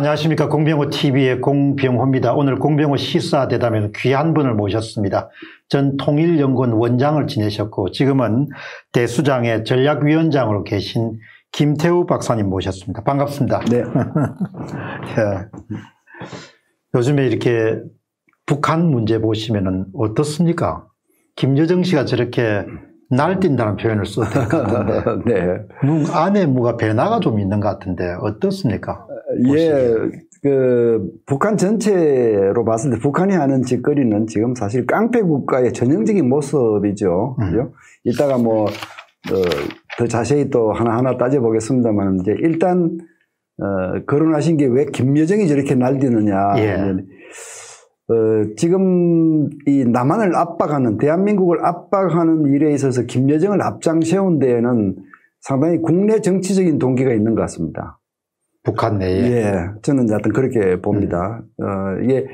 안녕하십니까. 공병호TV의 공병호입니다. 오늘 공병호 시사대담에는 귀한 분을 모셨습니다. 전 통일연구원 원장을 지내셨고 지금은 대수장의 전략위원장으로 계신 김태우 박사님 모셨습니다. 반갑습니다. 네. 요즘에 이렇게 북한 문제 보시면은 어떻습니까? 김여정 씨가 저렇게 날뛴다는 표현을 썼던 것 같은데 네. 안에 뭐가 변화가 좀 있는 것 같은데 어떻습니까? 예, 북한 전체로 봤을 때 북한이 하는 짓거리는 지금 사실 깡패 국가의 전형적인 모습이죠. 그죠? 이따가 뭐 더 자세히 또 하나하나 따져보겠습니다만 이제 일단 거론하신 게 왜 김여정이 저렇게 날뛰느냐. 예. 지금 이 남한을 압박하는 대한민국을 압박하는 일에 있어서 김여정을 앞장 세운 데에는 상당히 국내 정치적인 동기가 있는 것 같습니다. 북한 내에. 예, 저는 하여튼 그렇게 봅니다. 이게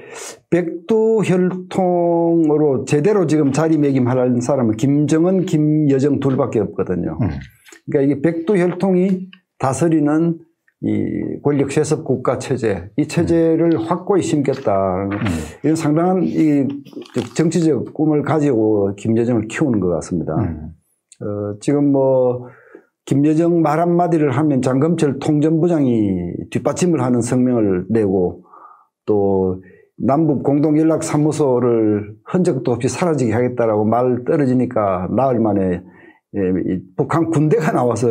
백두 혈통으로 제대로 지금 자리매김하는 사람은 김정은, 김여정 둘밖에 없거든요. 그러니까 이게 백두 혈통이 다스리는 이 권력 세습 국가 체제, 이 체제를 확고히 심겠다. 이런 상당한 이 정치적 꿈을 가지고 김여정을 키우는 것 같습니다. 지금 뭐, 김여정 말 한마디를 하면 장금철 통전부장이 뒷받침을 하는 성명을 내고 또 남북 공동연락사무소를 흔적도 없이 사라지게 하겠다라고 말 떨어지니까 나흘 만에 예, 북한 군대가 나와서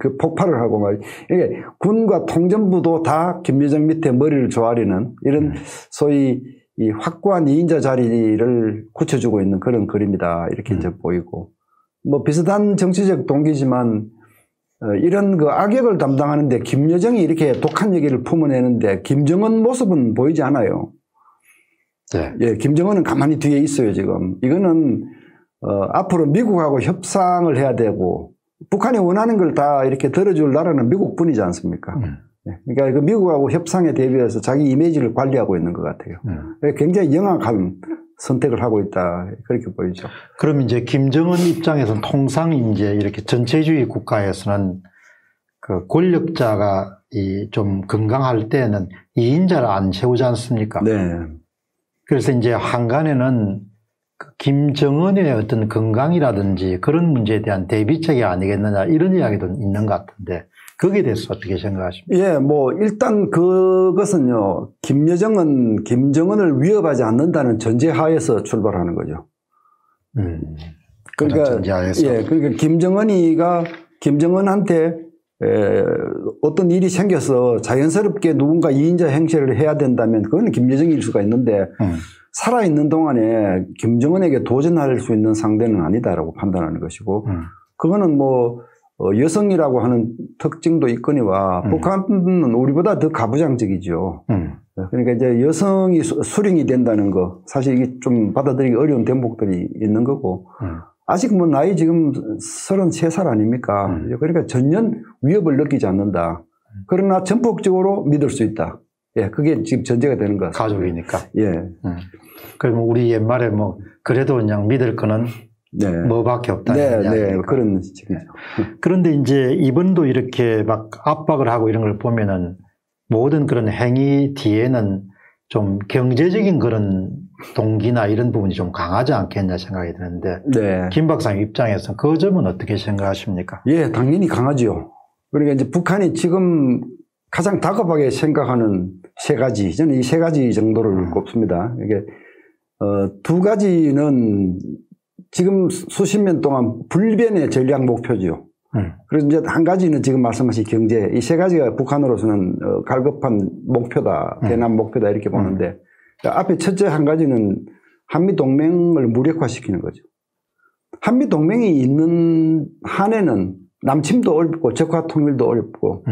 그 폭발을 하고 말이에요. 이게 군과 통전부도 다 김여정 밑에 머리를 조아리는 이런 소위 이 확고한 2인자 자리를 굳혀주고 있는 그런 그림이다. 이렇게 이제 보이고. 뭐 비슷한 정치적 동기지만 이런 그 악역을 담당하는데 김여정이 이렇게 독한 얘기를 품어내는데 김정은 모습은 보이지 않아요. 네. 예, 김정은은 가만히 뒤에 있어요, 지금. 이거는 앞으로 미국하고 협상을 해야 되고 북한이 원하는 걸 다 이렇게 들어줄 나라는 미국뿐이지 않습니까? 그러니까 그 미국하고 협상에 대비해서 자기 이미지를 관리하고 있는 것 같아요. 굉장히 영악한 선택을 하고 있다 그렇게 보이죠. 그럼 이제 김정은 입장에서는 통상 이제 이렇게 전체주의 국가에서는 그 권력자가 이 좀 건강할 때는 2인자를 안 세우지 않습니까? 네. 그래서 이제 한간에는 김정은의 어떤 건강이라든지 그런 문제에 대한 대비책이 아니겠느냐 이런 이야기도 있는 것 같은데 거기에 대해서 어떻게 생각하십니까? 예, 뭐 일단 그것은요 김여정은 김정은을 위협하지 않는다는 전제하에서 출발하는 거죠. 그러니까 전제하에서. 예, 그러니까 김정은이가 김정은한테 어떤 일이 생겨서 자연스럽게 누군가 2인자 행세를 해야 된다면 그건 김여정일 수가 있는데. 살아있는 동안에 김정은에게 도전할 수 있는 상대는 아니다라고 판단하는 것이고 그거는 뭐 여성이라고 하는 특징도 있거니와 북한은 우리보다 더 가부장적이죠. 그러니까 이제 여성이 수령이 된다는 거 사실 이게 좀 받아들이기 어려운 대목들이 있는 거고 아직 뭐 나이 지금 33살 아닙니까? 그러니까 전혀 위협을 느끼지 않는다. 그러나 전폭적으로 믿을 수 있다. 예, 그게 지금 전제가 되는 것 같습니다. 가족이니까. 예. 그러면 우리 옛말에 뭐, 그래도 그냥 믿을 거는 네. 뭐밖에 없다. 네, 네. 그런 식이죠. 그런데 이제 이번도 이렇게 막 압박을 하고 이런 걸 보면은 모든 그런 행위 뒤에는 좀 경제적인 그런 동기나 이런 부분이 좀 강하지 않겠냐 생각이 드는데. 네. 김 박사님 입장에서 그 점은 어떻게 생각하십니까? 예, 당연히 강하죠. 그러니까 이제 북한이 지금 가장 다급하게 생각하는 세 가지, 저는 이 세 가지 정도를 꼽습니다. 이게, 두 가지는 지금 수십 년 동안 불변의 전략 목표죠. 그래서 이제 한 가지는 지금 말씀하신 경제, 이 세 가지가 북한으로서는 갈급한 목표다, 대남 목표다 이렇게 보는데, 그러니까 앞에 첫째 한 가지는 한미동맹을 무력화시키는 거죠. 한미동맹이 있는 한에는 남침도 어렵고 적화통일도 어렵고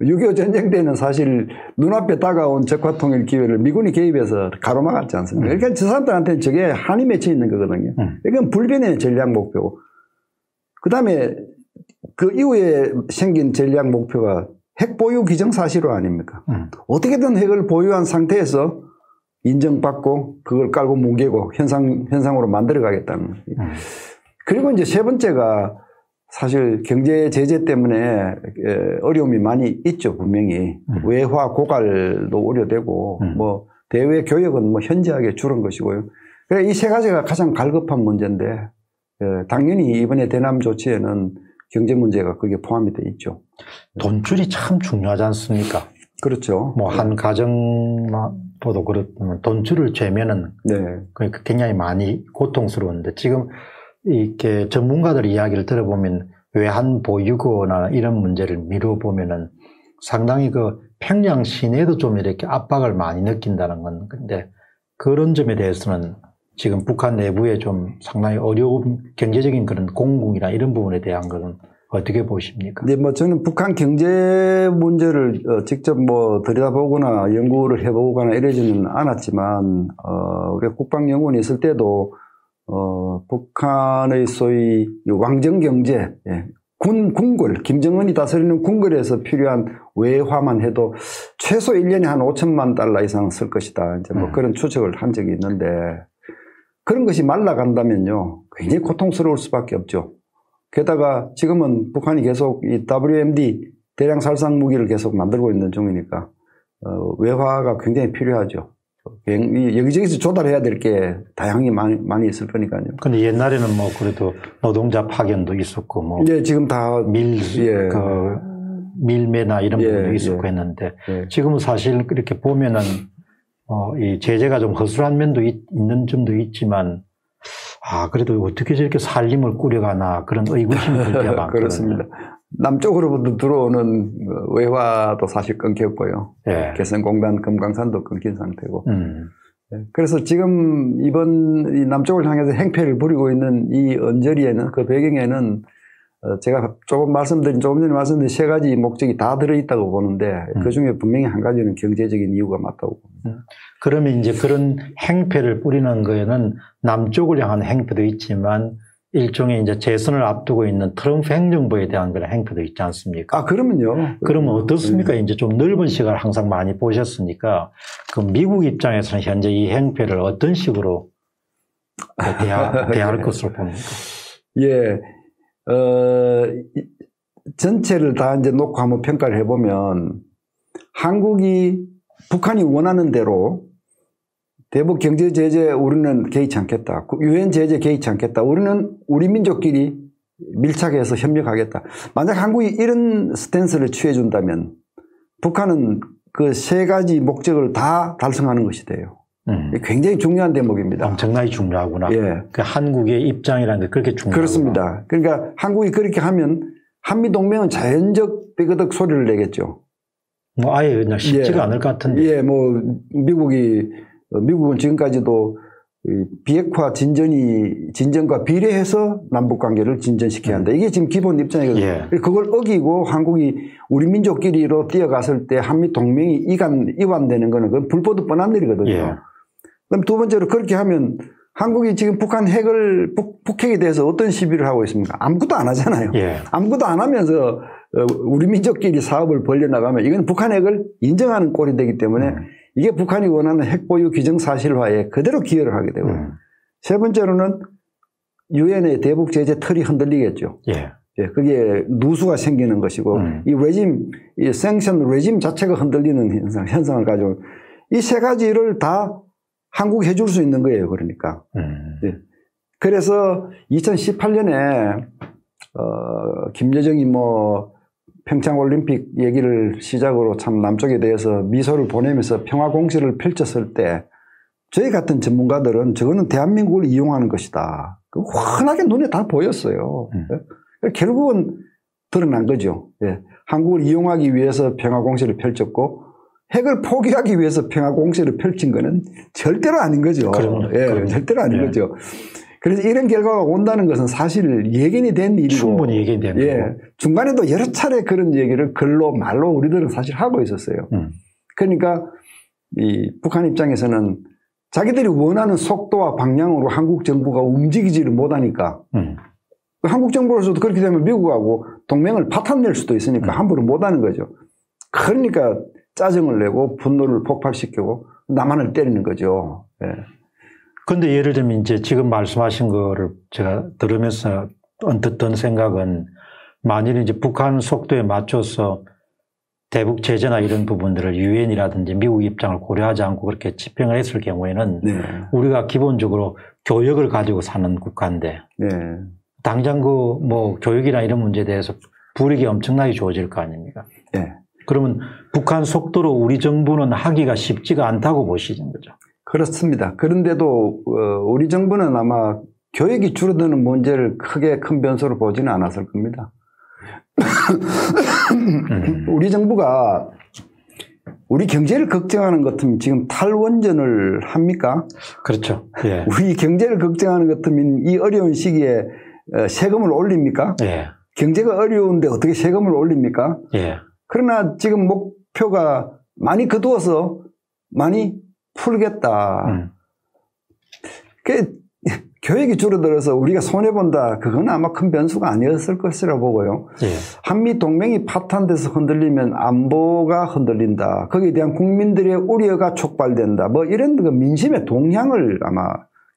6.25 전쟁 때는 사실 눈앞에 다가온 적화통일 기회를 미군이 개입해서 가로막았지 않습니까? 그러니까 저 사람들한테는 저게 한이 맺혀 있는 거거든요. 이건 불변의 전략 목표고 그다음에 그 이후에 생긴 전략 목표가 핵 보유 기정사실화 아닙니까? 어떻게든 핵을 보유한 상태에서 인정받고 그걸 깔고 뭉개고 현상으로 만들어가겠다는. 그리고 이제 세 번째가 사실 경제 제재 때문에 어려움이 많이 있죠, 분명히. 외화 고갈도 우려되고, 뭐, 대외 교역은 뭐 현저하게 줄은 것이고요. 그래, 이 세 가지가 가장 갈급한 문제인데, 당연히 이번에 대남 조치에는 경제 문제가 거기에 포함이 돼 있죠. 돈줄이 참 중요하지 않습니까? 그렇죠. 뭐, 한 가정보도 그렇지만, 돈줄을 재면은 네. 굉장히 많이 고통스러운데, 지금, 이렇게 전문가들 이야기를 들어보면 외환 보유고나 이런 문제를 미뤄보면은 상당히 그 평양 시내도 좀 이렇게 압박을 많이 느낀다는 건 근데 그런 점에 대해서는 지금 북한 내부에 좀 상당히 어려운 경제적인 그런 공공이나 이런 부분에 대한 것은 어떻게 보십니까? 네, 뭐 저는 북한 경제 문제를 직접 뭐 들여다보거나 연구를 해보거나 이러지는 않았지만 우리가 국방연구원이 있을 때도 북한의 소위 왕정경제, 예. 군굴, 김정은이 다스리는 군굴에서 필요한 외화만 해도 최소 1년에 한 5천만 달러 이상 쓸 것이다. 이제 뭐 그런 추측을 한 적이 있는데 그런 것이 말라간다면요. 굉장히 고통스러울 수밖에 없죠. 게다가 지금은 북한이 계속 이 WMD 대량 살상 무기를 계속 만들고 있는 중이니까 외화가 굉장히 필요하죠. 여기저기서 조달해야 될 게 다양하게 많이 있을 거니까요. 근데 옛날에는 뭐 그래도 노동자 파견도 있었고 뭐. 예, 지금 다. 예. 그 밀매나 이런 부분도 예, 있었고 예. 했는데 지금은 사실 그렇게 보면은 이 제재가 좀 허술한 면도 있는 점도 있지만 아, 그래도 어떻게 저렇게 살림을 꾸려가나 그런 의구심이 들 때가 많거든요. 그렇습니다. 남쪽으로부터 들어오는 외화도 사실 끊겼고요. 예. 개성공단 금강산도 끊긴 상태고. 그래서 지금 이번 이 남쪽을 향해서 행패를 부리고 있는 이 언저리에는 그 배경에는 제가 조금 전에 말씀드린 세 가지 목적이 다 들어있다고 보는데 그중에 분명히 한 가지는 경제적인 이유가 맞다고 봅니다. 그러면 이제 그런 행패를 뿌리는 거에는 남쪽을 향한 행패도 있지만 일종의 이제 재선을 앞두고 있는 트럼프 행정부에 대한 그런 행패도 있지 않습니까? 아, 그러면요. 그러면 어떻습니까? 이제 좀 넓은 시각을 항상 많이 보셨으니까 그 미국 입장에서는 현재 이 행패를 어떤 식으로 대할 예. 것으로 봅니까? 예. 전체를 다 이제 놓고 한번 평가를 해보면 한국이 북한이 원하는 대로 대북 경제 제재 우리는 개의치 않겠다. 유엔 제재 개의치 않겠다. 우리는 우리 민족끼리 밀착해서 협력하겠다. 만약 한국이 이런 스탠스를 취해준다면 북한은 그 세 가지 목적을 다 달성하는 것이 돼요. 굉장히 중요한 대목입니다. 엄청나게 중요하구나. 예. 그 한국의 입장이라는 게 그렇게 중요하구나. 그렇습니다. 그러니까 한국이 그렇게 하면 한미동맹은 자연적 삐그덕 소리를 내겠죠. 뭐 아예 그냥 쉽지가 예. 않을 것 같은데. 예, 뭐 미국은 지금까지도 비핵화 진전과 비례해서 남북 관계를 진전시켜야 한다. 이게 지금 기본 입장이거든요. 예. 그걸 어기고 한국이 우리 민족끼리로 뛰어갔을 때 한미 동맹이 이완되는 거는 그건 불보듯 뻔한 일이거든요. 예. 그럼 두 번째로 그렇게 하면 한국이 지금 북한 북핵에 대해서 어떤 시비를 하고 있습니까? 아무것도 안 하잖아요. 예. 아무것도 안 하면서 우리 민족끼리 사업을 벌려나가면 이건 북한 핵을 인정하는 꼴이 되기 때문에 이게 북한이 원하는 핵보유 기정사실화에 그대로 기여를 하게 되고요. 세 번째로는 유엔의 대북 제재 틀이 흔들리겠죠. 예. 예, 그게 누수가 생기는 것이고 이 레짐, 이 섹션 레짐 자체가 흔들리는 현상을 가지고 이 세 가지를 다 한국이 해줄 수 있는 거예요. 그러니까. 예. 그래서 2018년에 김여정이 뭐 평창올림픽 얘기를 시작으로 참 남쪽에 대해서 미소를 보내면서 평화공시를 펼쳤을 때 저희 같은 전문가들은 저거는 대한민국을 이용하는 것이다. 환하게 눈에 다 보였어요. 결국은 드러난 거죠. 예. 한국을 이용하기 위해서 평화공시를 펼쳤고 핵을 포기하기 위해서 평화공시를 펼친 거는 절대로 아닌 거죠. 그럼요. 예, 그럼요. 절대로 아닌 예. 거죠. 그래서 이런 결과가 온다는 것은 사실 예견이 된 일이고 충분히 예견된 거고 예, 중간에도 여러 차례 그런 얘기를 글로 말로 우리들은 사실 하고 있었어요. 그러니까 이 북한 입장에서는 자기들이 원하는 속도와 방향으로 한국 정부가 움직이지를 못하니까 한국 정부로서도 그렇게 되면 미국하고 동맹을 파탄낼 수도 있으니까 함부로 못하는 거죠. 그러니까 짜증을 내고 분노를 폭발시키고 남한을 때리는 거죠. 예. 근데 예를 들면 이제 지금 말씀하신 거를 제가 들으면서 언뜻 든 생각은 만일 이제 북한 속도에 맞춰서 대북 제재나 이런 부분들을 유엔이라든지 미국 입장을 고려하지 않고 그렇게 집행을 했을 경우에는 네. 우리가 기본적으로 교역을 가지고 사는 국가인데 네. 당장 그 뭐 교역이나 이런 문제에 대해서 불이익이 엄청나게 주어질 거 아닙니까? 네. 그러면 북한 속도로 우리 정부는 하기가 쉽지가 않다고 보시는 거죠? 그렇습니다. 그런데도 우리 정부는 아마 교역이 줄어드는 문제를 크게 큰 변수로 보지는 않았을 겁니다. 우리 정부가 우리 경제를 걱정하는 것 같으면 지금 탈원전을 합니까? 그렇죠. 예. 우리 경제를 걱정하는 것 같으면 이 어려운 시기에 세금을 올립니까? 예. 경제가 어려운데 어떻게 세금을 올립니까? 예. 그러나 지금 목표가 많이 거두어서 많이 풀겠다. 교역이 줄어들어서 우리가 손해본다. 그건 아마 큰 변수가 아니었을 것이라 보고요. 예. 한미동맹이 파탄돼서 흔들리면 안보가 흔들린다. 거기에 대한 국민들의 우려가 촉발된다. 뭐 이런 민심의 동향을 아마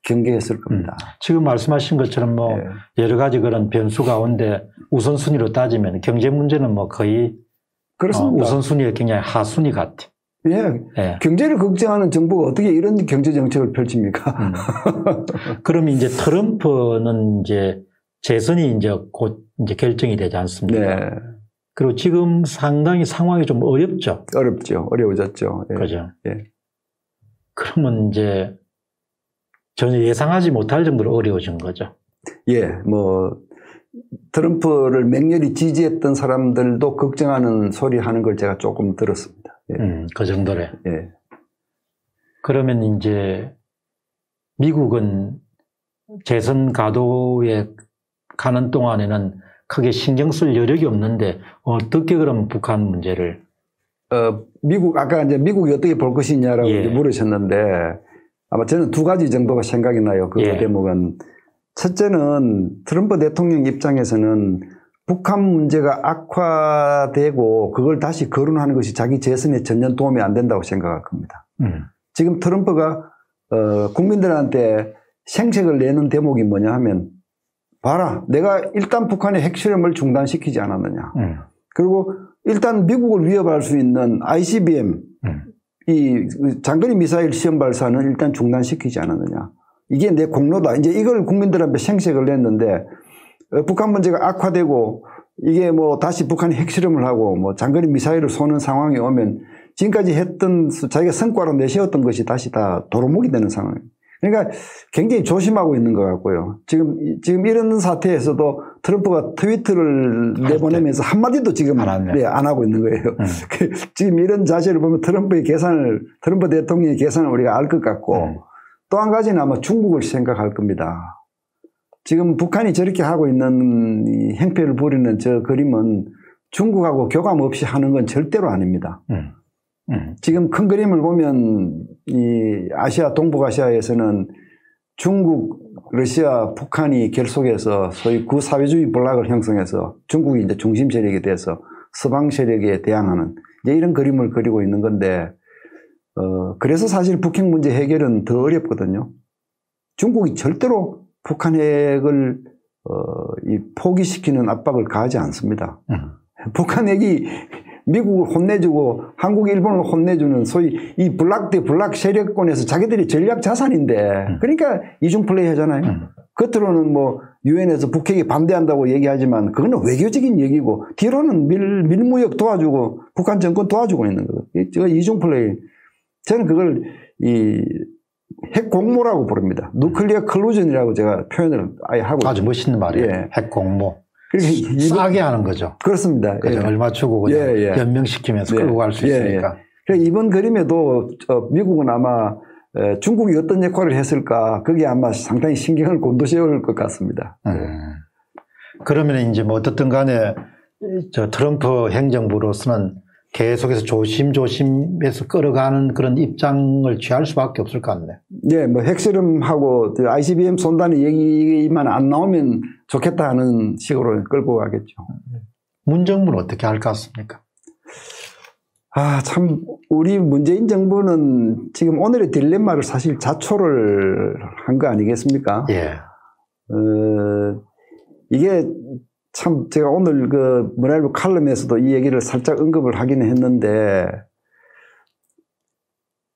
경계했을 겁니다. 지금 말씀하신 것처럼 뭐 예. 여러 가지 그런 변수 가운데 우선순위로 따지면 경제 문제는 뭐 거의 그렇습니다. 우선순위의 굉장히 하순위 같아요. 예. 예. 경제를 걱정하는 정부가 어떻게 이런 경제 정책을 펼칩니까? 그럼 이제 트럼프는 이제 재선이 이제 곧 이제 결정이 되지 않습니까? 네. 그리고 지금 상당히 상황이 좀 어렵죠. 어렵죠. 어려워졌죠. 예. 그죠. 예. 그러면 이제 전혀 예상하지 못할 정도로 어려워진 거죠. 예. 뭐 트럼프를 맹렬히 지지했던 사람들도 걱정하는 소리 하는 걸 제가 조금 들었습니다. 예. 그 정도래. 예. 그러면 이제 미국은 재선 가도에 가는 동안에는 크게 신경 쓸 여력이 없는데 어떻게 그럼 북한 문제를 미국이 어떻게 볼 것이냐라고 예. 물으셨는데 아마 저는 두 가지 정도가 생각이 나요. 그 예. 대목은 첫째는 트럼프 대통령 입장에서는 북한 문제가 악화되고 그걸 다시 거론하는 것이 자기 재선에 전혀 도움이 안 된다고 생각할 겁니다. 지금 트럼프가 국민들한테 생색을 내는 대목이 뭐냐 하면 봐라 내가 일단 북한의 핵실험을 중단시키지 않았느냐. 그리고 일단 미국을 위협할 수 있는 ICBM 이 장거리 미사일 시험 발사는 일단 중단시키지 않았느냐. 이게 내 공로다. 이제 이걸 국민들한테 생색을 냈는데 북한 문제가 악화되고 이게 뭐 다시 북한이 핵실험을 하고 뭐 장거리 미사일을 쏘는 상황이 오면 지금까지 했던 자기가 성과로 내세웠던 것이 다시 다 도루묵이 되는 상황입니다. 그러니까 굉장히 조심하고 있는 것 같고요. 지금 이런 사태에서도 트럼프가 트위터를 내보내면서 한마디도 지금 안 하고 있는 거예요. 지금 이런 자세를 보면 트럼프 대통령의 계산을 우리가 알 것 같고 또 한 가지는 아마 중국을 생각할 겁니다. 지금 북한이 저렇게 하고 있는 이 행패를 부리는 저 그림은 중국하고 교감 없이 하는 건 절대로 아닙니다. 지금 큰 그림을 보면 이 아시아, 동북아시아에서는 중국, 러시아, 북한이 결속해서 소위 구사회주의 블락을 형성해서 중국이 이제 중심 세력이 돼서 서방 세력에 대항하는 이제 이런 그림을 그리고 있는 건데, 그래서 사실 북핵 문제 해결은 더 어렵거든요. 중국이 절대로 북한 핵을 포기시키는 압박을 가하지 않습니다. 북한 핵이 미국을 혼내주고 한국, 일본을 혼내주는 소위 이 블락 대 블락 세력권에서 자기들이 전략 자산인데 그러니까 이중 플레이 하잖아요. 겉으로는 뭐 유엔에서 북핵이 반대한다고 얘기하지만 그거는 외교적인 얘기고 뒤로는 밀무역 도와주고 북한 정권 도와주고 있는 거예요. 이중 플레이. 저는 그걸 핵공모라고 부릅니다. 누클리어 클루전이라고 제가 표현을 아예 하고 있습니다. 아주 멋있는 말이에요. 예. 핵공모. 싸게 하는 거죠. 그렇습니다. 예. 얼마 주고 그냥 예. 연명시키면서 예. 끌고 갈 수 있으니까. 예. 이번 그림에도 미국은 아마 중국이 어떤 역할을 했을까 그게 아마 상당히 신경을 곤두세울 것 같습니다. 그러면 이제 뭐 어떻든 간에 저 트럼프 행정부로서는 계속해서 조심조심해서 끌어가는 그런 입장을 취할 수밖에 없을 것 같네. 예, 뭐 핵실험하고 ICBM 쏜다는 얘기만 안 나오면 좋겠다 하는 식으로 끌고 가겠죠. 문 정부는 어떻게 할 것 같습니까? 아, 참 우리 문재인 정부는 지금 오늘의 딜레마를 사실 자초를 한 거 아니겠습니까? 예. 이게 참 제가 오늘 그 문화일보 칼럼에서도 이 얘기를 살짝 언급을 하긴 했는데,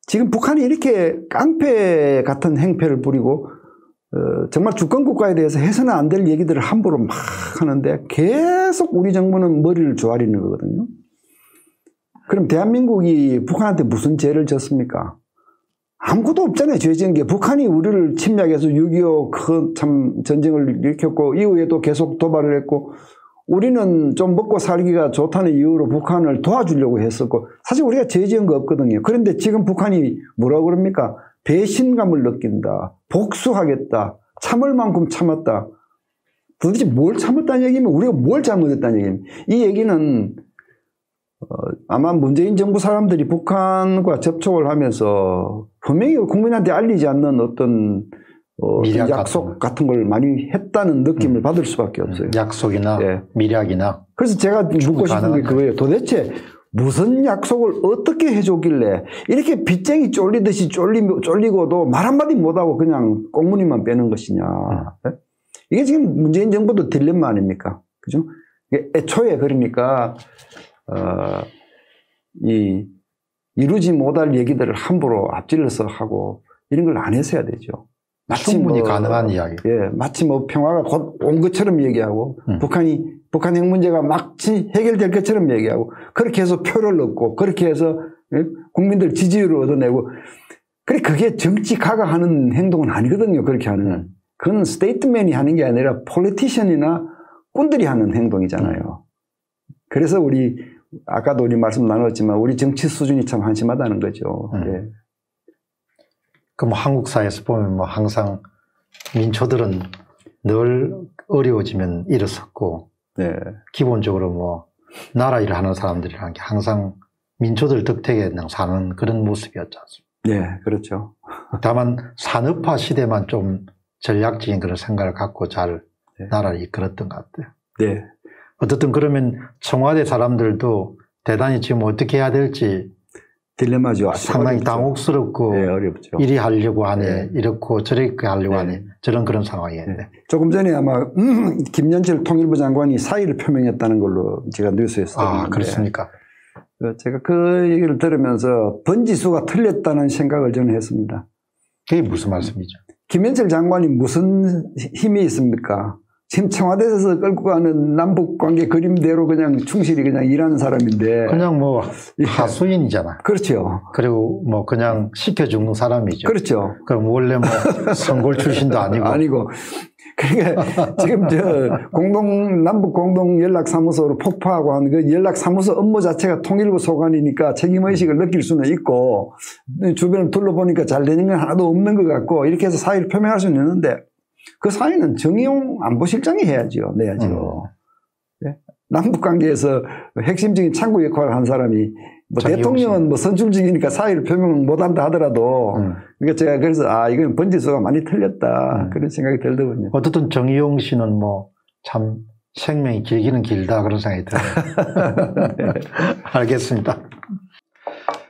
지금 북한이 이렇게 깡패 같은 행패를 부리고 정말 주권국가에 대해서 해서는 안 될 얘기들을 함부로 막 하는데 계속 우리 정부는 머리를 조아리는 거거든요. 그럼 대한민국이 북한한테 무슨 죄를 졌습니까? 아무것도 없잖아요. 죄 지은 게. 북한이 우리를 침략해서 6.25 큰 참 전쟁을 일으켰고 이후에도 계속 도발을 했고, 우리는 좀 먹고 살기가 좋다는 이유로 북한을 도와주려고 했었고, 사실 우리가 죄 지은 거 없거든요. 그런데 지금 북한이 뭐라고 그럽니까? 배신감을 느낀다, 복수하겠다, 참을 만큼 참았다. 도대체 뭘 참았다는 얘기면 우리가 뭘 잘못했다는 얘기입니다. 이 얘기는 아마 문재인 정부 사람들이 북한과 접촉을 하면서 분명히 국민한테 알리지 않는 어떤 약속 같은 걸 많이 했다는 느낌을 받을 수밖에 없어요. 약속이나 예. 미략이나. 그래서 제가 묻고 싶은 게 그거예요. 도대체 무슨 약속을 어떻게 해줬길래 이렇게 빗쟁이 쫄리듯이 쫄리고도 말 한마디 못하고 그냥 꽁무니만 빼는 것이냐. 네? 이게 지금 문재인 정부도 딜레마 아닙니까? 그죠? 애초에 그러니까 이 이루지 못할 얘기들을 함부로 앞질러서 하고 이런 걸 안 했어야 되죠. 충분히 가능한 이야기. 예, 마치 뭐 평화가 곧 온 것처럼 얘기하고 북한 핵 문제가 마치 해결될 것처럼 얘기하고, 그렇게 해서 표를 얻고, 그렇게 해서 국민들 지지율을 얻어내고, 그게 정치가가 하는 행동은 아니거든요. 그렇게 하는. 그건 스테이트맨이 하는 게 아니라 폴리티션이나 꾼들이 하는 행동이잖아요. 그래서 아까도 우리 말씀 나눴지만 우리 정치 수준이 참 한심하다는 거죠. 예. 그럼 한국 사회에서 보면 뭐 항상 민초들은 늘 어려워지면 일어섰고, 네. 기본적으로 뭐 나라 일을 하는 사람들이라는 게 항상 민초들 덕택에 사는 그런 모습이었지 않습니까? 네, 그렇죠. 다만 산업화 시대만 좀 전략적인 그런 생각을 갖고 잘 네. 나라를 이끌었던 것 같아요. 네. 어쨌든 그러면 청와대 사람들도 대단히 지금 어떻게 해야 될지 딜레마죠. 상당히 어렵죠. 당혹스럽고 네, 어렵죠. 이리 하려고 하네, 네. 이렇고 저렇게 하려고 네. 하네, 저런 그런 상황이었네. 네. 조금 전에 아마 김연철 통일부 장관이 사의를 표명했다는 걸로 제가 뉴스에서 들었는데. 아, 그렇습니까? 제가 그 얘기를 들으면서 번지수가 틀렸다는 생각을 저는 했습니다. 그게 무슨 말씀이죠? 김연철 장관이 무슨 힘이 있습니까? 지금 청와대에서 끌고 가는 남북관계 그림대로 그냥 충실히 그냥 일하는 사람인데. 그냥 뭐 하수인이잖아. 그렇죠. 그리고 뭐 그냥 시켜주는 사람이죠. 그렇죠. 그럼 원래 뭐 선골 출신도 아니고. 아니고. 그러니까 지금 남북공동연락사무소로 폭파하고 하는 그 연락사무소 업무 자체가 통일부 소관이니까 책임의식을 느낄 수는 있고, 주변을 둘러보니까 잘 되는 건 하나도 없는 것 같고, 이렇게 해서 사의를 표명할 수는 있는데, 그 사이는 정의용 안보실장이 해야죠. 내야죠. 네? 남북관계에서 핵심적인 창구 역할을 한 사람이, 뭐 대통령은 뭐 선출직이니까 사의를 표명을 못한다 하더라도, 그러니까 제가 그래서 이건 번지수가 많이 틀렸다. 그런 생각이 들더군요. 어쨌든 정의용 씨는 뭐 참 생명이 길기는 길다 그런 생각이 들어요. 네. 알겠습니다.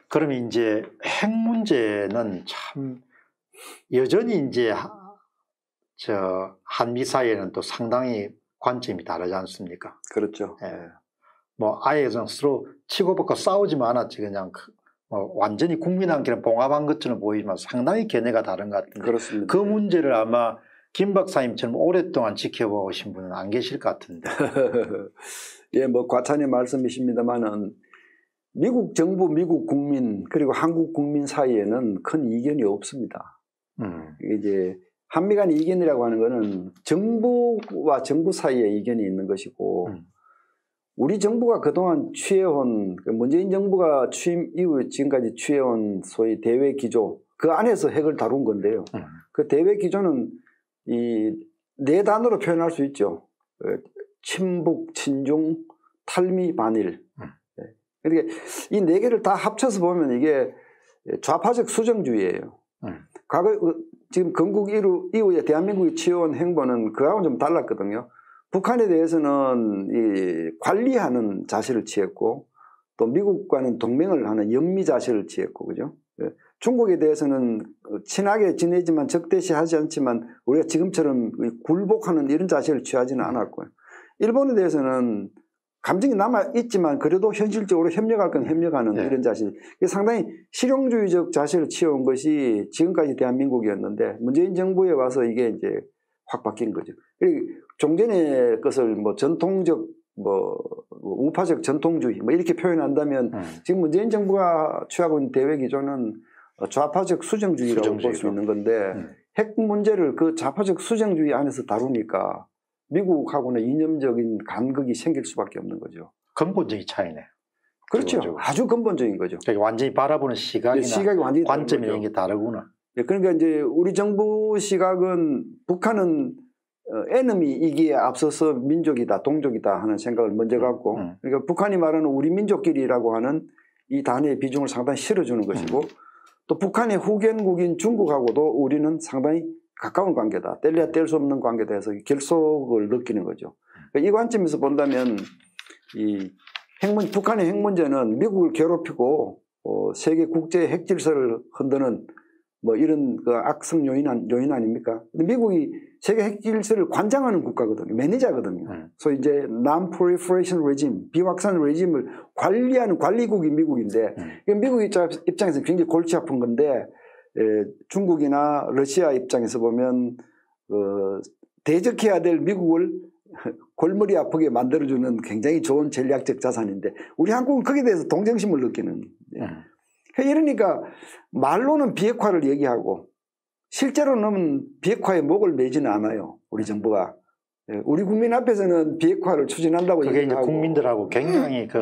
그럼 이제 핵 문제는 참 여전히 이제 한미 사이에는 또 상당히 관점이 다르지 않습니까? 그렇죠. 예. 뭐 아예 그냥 서로 치고받고 싸우지만 않았지, 그냥 뭐 완전히 국민한테는 봉합한 것처럼 보이지만 상당히 견해가 다른 것 같은데. 그렇습니다. 그 문제를 아마 김 박사님처럼 오랫동안 지켜보신 분은 안 계실 것 같은데. 예, 뭐 과찬의 말씀이십니다만은 미국 정부, 미국 국민 그리고 한국 국민 사이에는 큰 이견이 없습니다. 이제 한미 간의 이견이라고 하는 거는 정부와 정부 사이에 이견이 있는 것이고, 우리 정부가 그동안 취해온, 문재인 정부가 취임 이후 지금까지 취해온 소위 대외 기조, 그 안에서 핵을 다룬 건데요. 그 대외 기조는 이 네 단어로 표현할 수 있죠. 친북, 친중, 탈미, 반일. 그러니까 이 네 개를 다 합쳐서 보면 이게 좌파적 수정주의예요. 과거 지금 건국 이후에 대한민국이 취해온 행보는 그하고는 좀 달랐거든요. 북한에 대해서는 이 관리하는 자세를 취했고, 또 미국과는 동맹을 하는 연미 자세를 취했고, 그죠? 예. 중국에 대해서는 친하게 지내지만 적대시하지 않지만 우리가 지금처럼 굴복하는 이런 자세를 취하지는 않았고요. 일본에 대해서는 감정이 남아있지만 그래도 현실적으로 협력할 건 협력하는 네. 이런 자세, 상당히 실용주의적 자세를 취해온 것이 지금까지 대한민국이었는데 문재인 정부에 와서 이게 이제 확 바뀐 거죠. 종전의 것을 뭐 전통적 우파적 전통주의 이렇게 표현한다면 지금 문재인 정부가 취하고 있는 대외 기조는 좌파적 수정주의라고 볼 수 있는 건데 핵 문제를 그 좌파적 수정주의 안에서 다루니까 미국하고는 이념적인 간극이 생길 수밖에 없는 거죠. 근본적인 차이네. 그렇죠. 기본적으로. 아주 근본적인 거죠. 그러니까 완전히 바라보는 시각이나 시각이 완전히 관점이 이런 게 다르구나. 예, 그러니까 이제 우리 정부 시각은 북한은 에너미이기에 앞서서 민족이다, 동족이다 하는 생각을 먼저 갖고, 그러니까 북한이 말하는 우리 민족끼리라고 하는 이 단어의 비중을 상당히 실어주는 것이고, 또 북한의 후견국인 중국하고도 우리는 상당히 가까운 관계다. 뗄래야 뗄 수 없는 관계에 대해서 결속을 느끼는 거죠. 그러니까 이 관점에서 본다면 이 북한의 핵 문제는 미국을 괴롭히고 세계 국제 핵 질서를 흔드는 뭐 이런 그 악성 요인 아닙니까? 근데 미국이 세계 핵 질서를 관장하는 국가거든요. 매니저거든요. 그래서 이제 non-proliferation regime, 비확산 레짐을 관리하는 관리국이 미국인데 미국 입장에서는 굉장히 골치 아픈 건데 중국이나 러시아 입장에서 보면 대적해야 될 미국을 골머리 아프게 만들어주는 굉장히 좋은 전략적 자산인데 우리 한국은 거기에 대해서 동정심을 느끼는 이러니까 말로는 비핵화를 얘기하고 실제로는 비핵화에 목을 매지는 않아요. 우리 정부가 우리 국민 앞에서는 비핵화를 추진한다고 얘기하고 그게 이제 국민들하고 굉장히 그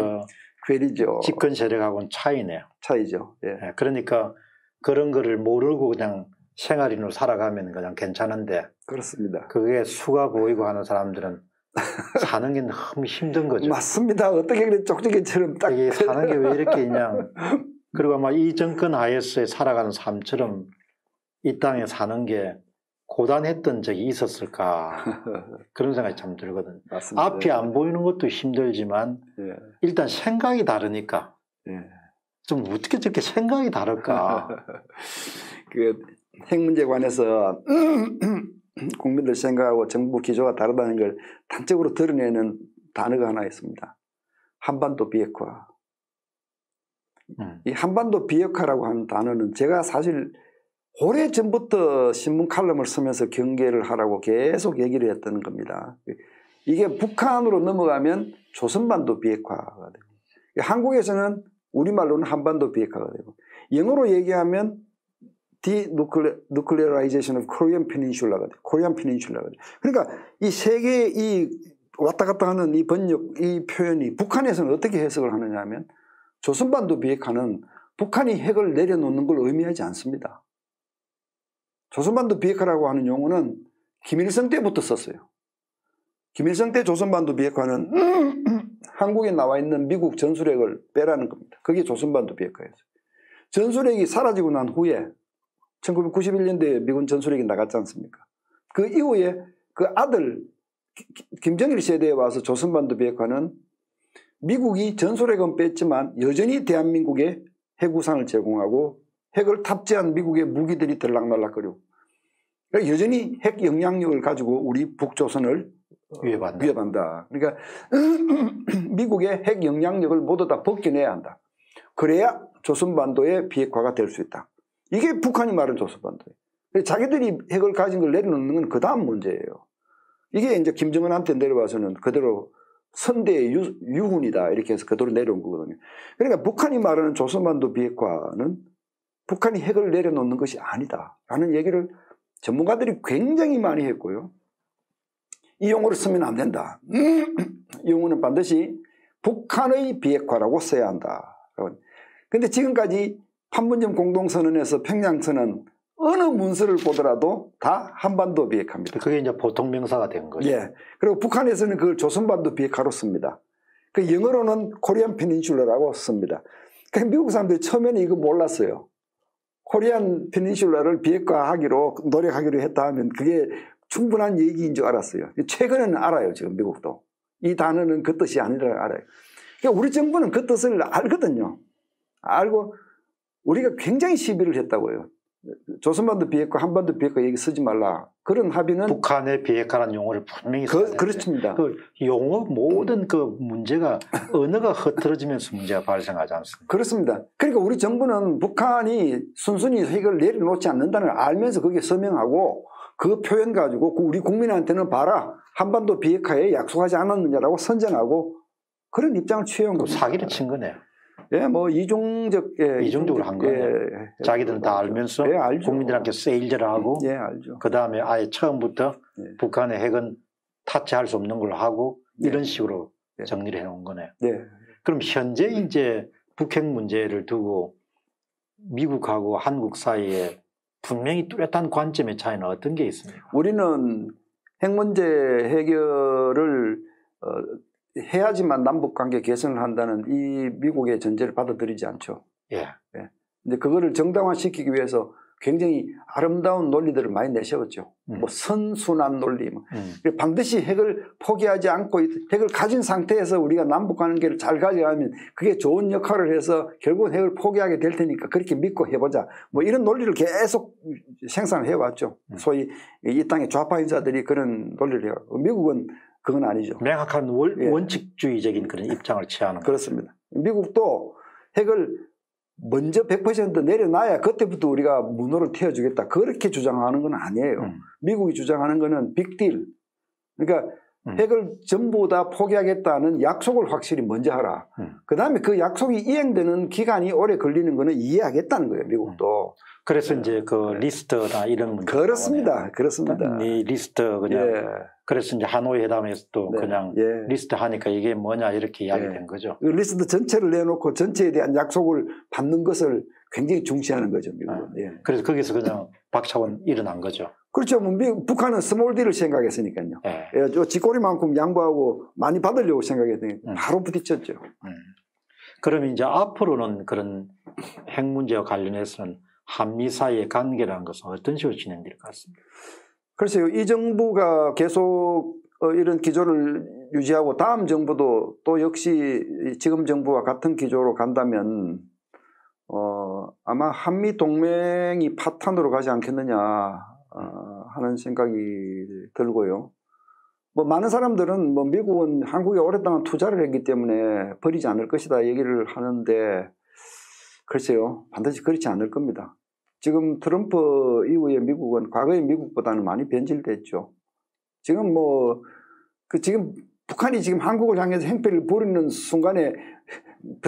괴리죠. 집권 세력하고는 차이네요. 차이죠. 예. 그러니까 그런 거를 모르고 그냥 생활인으로 살아가면 그냥 괜찮은데 그렇습니다. 그게 수가 보이고 하는 사람들은 사는 게 너무 힘든 거죠. 맞습니다. 어떻게 그래 쪽지게처럼 딱 이게 사는 게 왜 이렇게 그냥 그리고 아마 이 정권 하에서 살아가는 삶처럼 이 땅에 사는 게 고단했던 적이 있었을까 그런 생각이 참 들거든요. 맞습니다. 앞이 안 보이는 것도 힘들지만 예. 일단 생각이 다르니까 예. 좀 어떻게 저렇게 생각이 다를까. 그 핵 문제에 관해서 국민들 생각하고 정부 기조가 다르다는 걸 단적으로 드러내는 단어가 하나 있습니다. 한반도 비핵화. 이 한반도 비핵화라고 하는 단어는 제가 사실 오래전부터 신문 칼럼을 쓰면서 경계를 하라고 계속 얘기를 했던 겁니다. 이게 북한으로 넘어가면 조선반도 비핵화가 되고 한국에서는 우리말로는 한반도 비핵화가 되고 영어로 얘기하면 denuclearization of Korean Peninsula가 되고 Korean Peninsula가 되고 그러니까 이 세계의 이 왔다 갔다 하는 이 번역 이 표현이 북한에서는 어떻게 해석을 하느냐 하면 조선반도 비핵화는 북한이 핵을 내려놓는 걸 의미하지 않습니다. 조선반도 비핵화라고 하는 용어는 김일성 때부터 썼어요. 김일성 때 조선반도 비핵화는 한국에 나와 있는 미국 전술핵을 빼라는 겁니다. 그게 조선반도 비핵화였어요. 전술핵이 사라지고 난 후에 1991년도에 미군 전술핵이 나갔지 않습니까? 그 이후에 그 아들 김정일 세대에 와서 조선반도 비핵화는 미국이 전술핵은 뺐지만 여전히 대한민국에 핵우산을 제공하고 핵을 탑재한 미국의 무기들이 들락날락거리고 여전히 핵 영향력을 가지고 우리 북조선을 위협한다. 그러니까 미국의 핵 영향력을 모두 다 벗겨내야 한다. 그래야 조선반도의 비핵화가 될 수 있다. 이게 북한이 말한 조선반도예요. 자기들이 핵을 가진 걸 내려놓는 건 그 다음 문제예요. 이게 이제 김정은한테 내려와서는 그대로 선대의 유훈이다 이렇게 해서 그대로 내려온 거거든요. 그러니까 북한이 말하는 조선반도 비핵화는 북한이 핵을 내려놓는 것이 아니다 라는 얘기를 전문가들이 굉장히 많이 했고요. 이 용어를 쓰면 안 된다. 이 용어는 반드시 북한의 비핵화라고 써야 한다. 그런데 지금까지 판문점 공동선언에서 평양선언 어느 문서를 보더라도 다 한반도 비핵화입니다. 그게 이제 보통 명사가 된 거죠. 예. 그리고 북한에서는 그걸 조선반도 비핵화로 씁니다. 그 영어로는 코리안 페닌슐라라고 씁니다. 그러니까 미국 사람들이 처음에는 이거 몰랐어요. 코리안 페닌슐라를 비핵화하기로 노력하기로 했다 하면 그게 충분한 얘기인 줄 알았어요. 최근에는 알아요. 지금 미국도. 이 단어는 그 뜻이 아니라 알아요. 그러니까 우리 정부는 그 뜻을 알거든요. 알고 우리가 굉장히 시비를 했다고요. 조선반도 비핵화, 한반도 비핵화 얘기 쓰지 말라. 그런 합의는 북한의 비핵화라는 용어를 분명히 써야 그렇습니다. 그 용어 모든 그 문제가 언어가 흐트러지면서 문제가 발생하지 않습니까? 그렇습니다. 그러니까 우리 정부는 북한이 순순히 핵을 내려놓지 않는다는 걸 알면서 거기에 서명하고 그 표현 가지고 우리 국민한테는 봐라 한반도 비핵화에 약속하지 않았느냐라고 선전하고 그런 입장을 취해온 겁니다. 사기를 친 거네요. 예, 뭐 이중적으로 한 거예요. 예, 자기들은 다 알면서 예, 국민들한테 세일즈를 하고, 예, 알죠. 그 다음에 아예 처음부터 예. 북한의 핵은 타치할 수 없는 걸로 하고 이런 예. 식으로 예. 정리를 해놓은 거네요. 예. 그럼 현재 이제 북핵 문제를 두고 미국하고 한국 사이에 분명히 뚜렷한 관점의 차이는 어떤 게 있습니까? 우리는 핵 문제 해결을 해야지만 남북관계 개선을 한다는 이 미국의 전제를 받아들이지 않죠. 예. 예. 근데 그거를 정당화시키기 위해서 굉장히 아름다운 논리들을 많이 내세웠죠. 뭐 선순환 논리. 반드시 핵을 포기하지 않고 핵을 가진 상태에서 우리가 남북관계를 잘 가져가면 그게 좋은 역할을 해서 결국은 핵을 포기하게 될 테니까 그렇게 믿고 해보자. 뭐 이런 논리를 계속 생산해왔죠. 소위 이 땅의 좌파 인사들이 그런 논리를 해요. 미국은 그건 아니죠. 명확한 원칙주의적인 예. 그런 입장을 취하는 그렇습니다. 거죠. 미국도 핵을 먼저 100% 내려놔야 그때부터 우리가 문호를 태워주겠다 그렇게 주장하는 건 아니에요. 미국이 주장하는 거는 빅딜. 그러니까 핵을 전부 다 포기하겠다는 약속을 확실히 먼저 하라. 그 다음에 그 약속이 이행되는 기간이 오래 걸리는 거는 이해하겠다는 거예요. 미국도. 그래서 예. 이제 그 리스트나 이런 문제 그렇습니다. 나오네요. 그렇습니다. 이 리스트 그냥 예. 그래서 이제 하노이 회담에서도 네. 그냥 예. 리스트 하니까 이게 뭐냐 이렇게 이야기된 예. 거죠. 그 리스트 전체를 내놓고 전체에 대한 약속을 받는 것을 굉장히 중시하는 거죠. 미국은. 아, 예. 그래서 거기서 그냥 박차고 일어난 거죠. 그렇죠. 미국, 북한은 스몰 딜을 생각했으니까요. 예. 예, 저 쥐꼬리만큼 양보하고 많이 받으려고 생각했으니까 바로 부딪혔죠. 그럼 이제 앞으로는 그런 핵 문제와 관련해서는 한미 사이의 관계라는 것은 어떤 식으로 진행될 것 같습니까? 글쎄요. 이 정부가 계속 이런 기조를 유지하고 다음 정부도 또 역시 지금 정부와 같은 기조로 간다면 아마 한미 동맹이 파탄으로 가지 않겠느냐 하는 생각이 들고요. 뭐 많은 사람들은 뭐 미국은 한국에 오랫동안 투자를 했기 때문에 버리지 않을 것이다 얘기를 하는데 글쎄요. 반드시 그렇지 않을 겁니다. 지금 트럼프 이후에 미국은 과거의 미국보다는 많이 변질됐죠. 지금 뭐, 지금 북한이 지금 한국을 향해서 행패를 부리는 순간에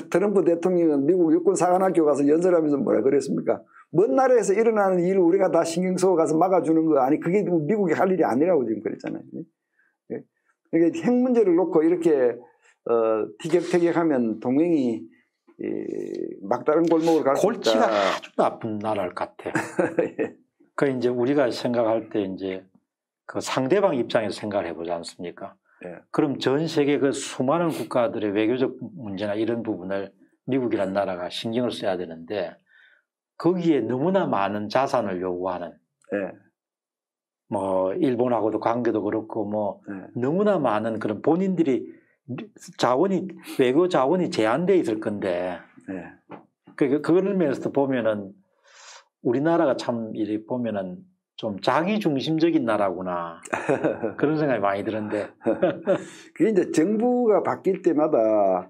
트럼프 대통령은 미국 육군사관학교 가서 연설하면서 뭐라 그랬습니까? 먼 나라에서 일어나는 일을 우리가 다 신경 쓰고 가서 막아주는 거 아니, 그게 미국이 할 일이 아니라고 지금 그랬잖아요. 그러니까 핵 문제를 놓고 이렇게, 티격태격하면 동맹이 막다른 골목을 갈 수 있다. 골치가 아주 나쁜 나라일 것 같아요. 예. 그 이제 우리가 생각할 때 이제 그 상대방 입장에서 생각을 해보지 않습니까? 예. 그럼 전 세계 그 수많은 국가들의 외교적 문제나 이런 부분을 미국이란 나라가 신경을 써야 되는데 거기에 너무나 많은 자산을 요구하는 예. 뭐 일본하고도 관계도 그렇고 뭐 예. 너무나 많은 그런 본인들이 자원이 외교 자원이 제한되어 있을 건데 네. 그런 면에서 보면은 우리나라가 참 이렇게 보면은 좀 자기 중심적인 나라구나 그런 생각이 많이 드는데 그게 이제 정부가 바뀔 때마다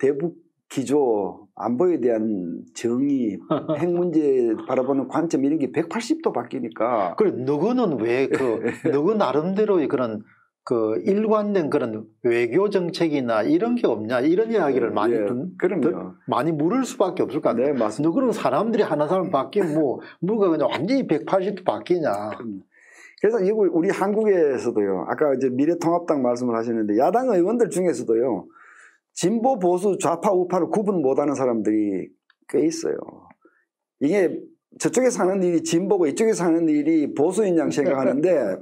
대북 기조 안보에 대한 정의 핵 문제 바라보는 관점 이런 게 180도 바뀌니까 그래 너는 왜 그 너그 나름대로의 그런 그 일관된 그런 외교 정책이나 이런 게 없냐 이런 이야기를 많이 예, 많이 물을 수밖에 없을 것 같아요. 네, 맞습니다. 그런 사람들이 하나 사람 바뀌면 뭐가 그냥 완전히 180도 바뀌냐. 그래서 이거 우리 한국에서도요. 아까 이제 미래통합당 말씀을 하셨는데 야당 의원들 중에서도요. 진보 보수 좌파 우파를 구분 못하는 사람들이 꽤 있어요. 이게 저쪽에서 하는 일이 진보고 이쪽에서 하는 일이 보수인 양 생각하는데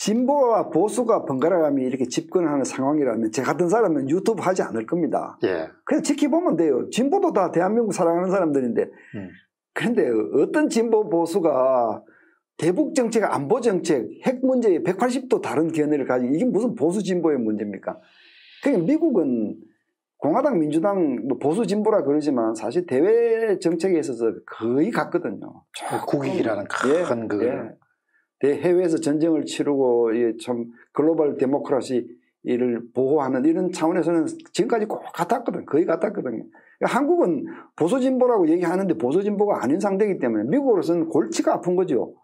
진보와 보수가 번갈아가며 이렇게 집권하는 상황이라면 제 같은 사람은 유튜브 하지 않을 겁니다. 예. 그냥 지켜보면 돼요. 진보도 다 대한민국 사랑하는 사람들인데 그런데 어떤 진보 보수가 대북 정책, 안보 정책, 핵 문제에 180도 다른 견해를 가지고 이게 무슨 보수 진보의 문제입니까? 그냥 미국은 공화당, 민주당, 뭐 보수 진보라 그러지만 사실 대외 정책에 있어서 거의 같거든요. 조국익이라는 큰 그 해외에서 전쟁을 치르고 참 글로벌 데모크라시를 보호하는 이런 차원에서는 지금까지 꼭 같았거든. 거의 같았거든요. 한국은 보수 진보라고 얘기하는데 보수 진보가 아닌 상대이기 때문에 미국으로서는 골치가 아픈 거죠.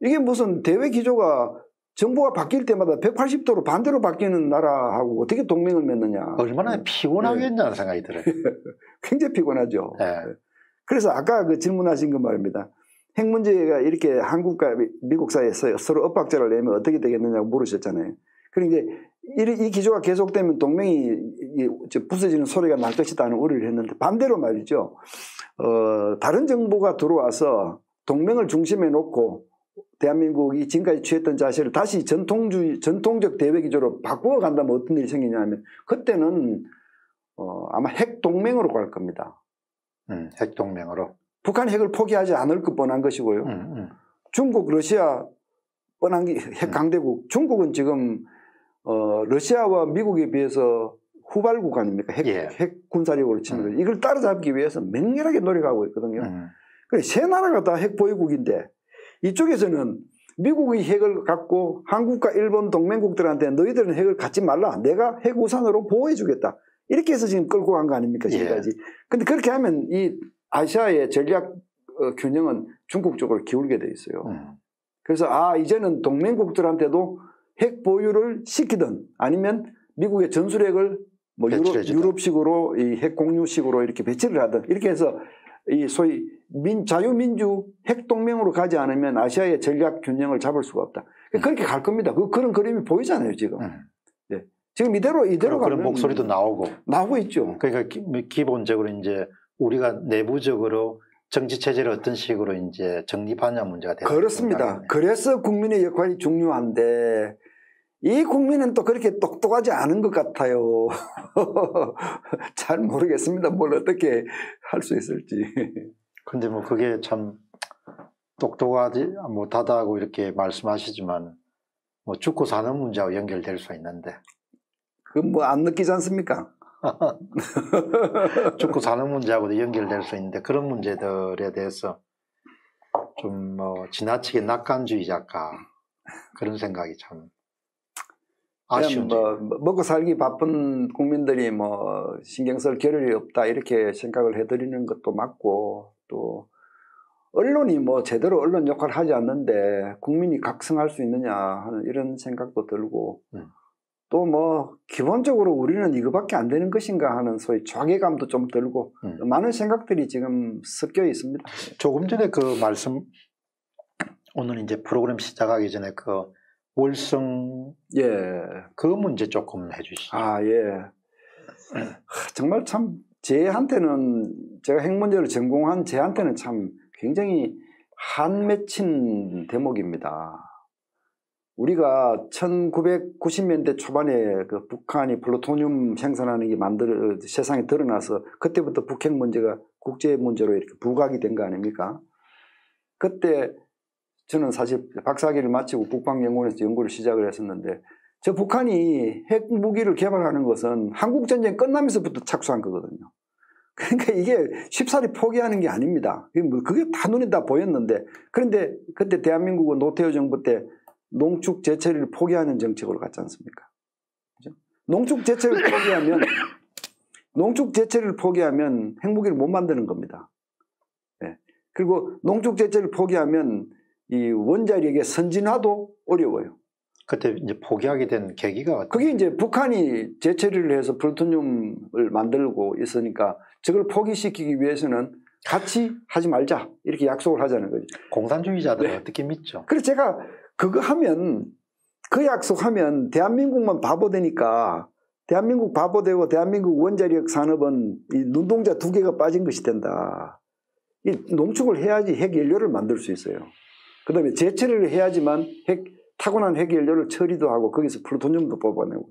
이게 무슨 대외 기조가 정부가 바뀔 때마다 180도로 반대로 바뀌는 나라하고 어떻게 동맹을 맺느냐. 얼마나 피곤하겠냐는 생각이 들어요. 굉장히 피곤하죠. 네. 그래서 아까 그 질문하신 그 말입니다. 핵 문제가 이렇게 한국과 미국 사이에서 서로 엇박자를 내면 어떻게 되겠느냐고 물으셨잖아요. 그리고 이제 이 기조가 계속되면 동맹이 부서지는 소리가 날 것이다는 우려를 했는데 반대로 말이죠. 다른 정부가 들어와서 동맹을 중심에 놓고 대한민국이 지금까지 취했던 자세를 다시 전통적 대외 기조로 바꾸어 간다면 어떤 일이 생기냐면 그때는 아마 핵 동맹으로 갈 겁니다. 핵 동맹으로. 북한 핵을 포기하지 않을 것 뻔한 것이고요. 중국, 러시아 뻔한 게 핵 강대국. 중국은 지금 러시아와 미국에 비해서 후발국 아닙니까? 핵 군사력으로 치는 거죠. 이걸 따라잡기 위해서 맹렬하게 노력하고 있거든요. 그래, 세 나라가 다 핵 보유국인데. 이쪽에서는 미국의 핵을 갖고 한국과 일본 동맹국들한테 너희들은 핵을 갖지 말라. 내가 핵 우산으로 보호해 주겠다. 이렇게 해서 지금 끌고 간 거 아닙니까? 지금까지. 근데 그렇게 하면 이 아시아의 전략 균형은 중국 쪽으로 기울게 돼 있어요. 그래서 이제는 동맹국들한테도 핵 보유를 시키든 아니면 미국의 전술핵을 뭐 유럽식으로 이 핵 공유식으로 이렇게 배치를 하든 이렇게 해서 이 소위 자유민주 핵동맹으로 가지 않으면 아시아의 전략 균형을 잡을 수가 없다. 그렇게 갈 겁니다. 그런 그림이 보이잖아요, 지금. 네. 지금 이대로 가면 그런 목소리도 나오고 있죠. 그러니까 기본적으로 이제 우리가 내부적으로 정치 체제를 어떤 식으로 이제 정립하냐 문제가 되는 거죠. 그렇습니다. 그래서 국민의 역할이 중요한데 이 국민은 또 그렇게 똑똑하지 않은 것 같아요. 잘 모르겠습니다. 뭘 어떻게 할 수 있을지. 근데 뭐 그게 참 똑똑하지 못하다고 이렇게 말씀하시지만 뭐 죽고 사는 문제와 연결될 수 있는데. 그건 뭐 안 느끼지 않습니까? 죽고 사는 문제하고도 연결될 수 있는데 그런 문제들에 대해서 좀 뭐 지나치게 낙관주의자가 그런 생각이 참 아쉬운. 먹고 살기 바쁜 국민들이 뭐 신경 쓸 겨를이 없다 이렇게 생각을 해드리는 것도 맞고 또 언론이 뭐 제대로 언론 역할을 하지 않는데 국민이 각성할 수 있느냐 하는 이런 생각도 들고 또 뭐 기본적으로 우리는 이거밖에 안 되는 것인가 하는 소위 좌괴감도 좀 들고 많은 생각들이 지금 섞여 있습니다. 조금 전에 그 말씀 오늘 이제 프로그램 시작하기 전에 그 월성 그 문제 조금 해주시죠. 정말 참 제한테는 제가 핵 문제를 전공한 제한테는 참 굉장히 한 맺힌 대목입니다. 우리가 1990년대 초반에 그 북한이 플루토늄 생산하는 게 세상에 드러나서 그때부터 북핵 문제가 국제 문제로 이렇게 부각이 된 거 아닙니까? 그때 저는 사실 박사학위를 마치고 국방연구원에서 연구를 시작을 했었는데 저 북한이 핵무기를 개발하는 것은 한국전쟁 끝나면서부터 착수한 거거든요. 그러니까 이게 쉽사리 포기하는 게 아닙니다. 그게 다 눈에 다 보였는데 그런데 그때 대한민국은 노태우 정부 때 농축 재처리를 포기하는 정책으로 갔지 않습니까? 그렇죠? 농축 재처리를 포기하면 핵무기를 못 만드는 겁니다. 네. 그리고 농축 재처리를 포기하면 이 원자력의 선진화도 어려워요. 그때 이제 포기하게 된 계기가 어떤? 그게 이제 북한이 재처리를 해서 플루토늄을 만들고 있으니까 저걸 포기시키기 위해서는 같이 하지 말자 이렇게 약속을 하자는 거죠. 공산주의자들은 어떻게 믿죠? 그래서 제가 그거 하면 그 약속하면 대한민국만 바보 되니까 대한민국 바보 되고 대한민국 원자력 산업은 이 눈동자 두 개가 빠진 것이 된다. 이 농축을 해야지 핵연료를 만들 수 있어요. 그 다음에 재처리를 해야지만 타고난 핵연료를 처리도 하고 거기서 플루토늄도 뽑아내고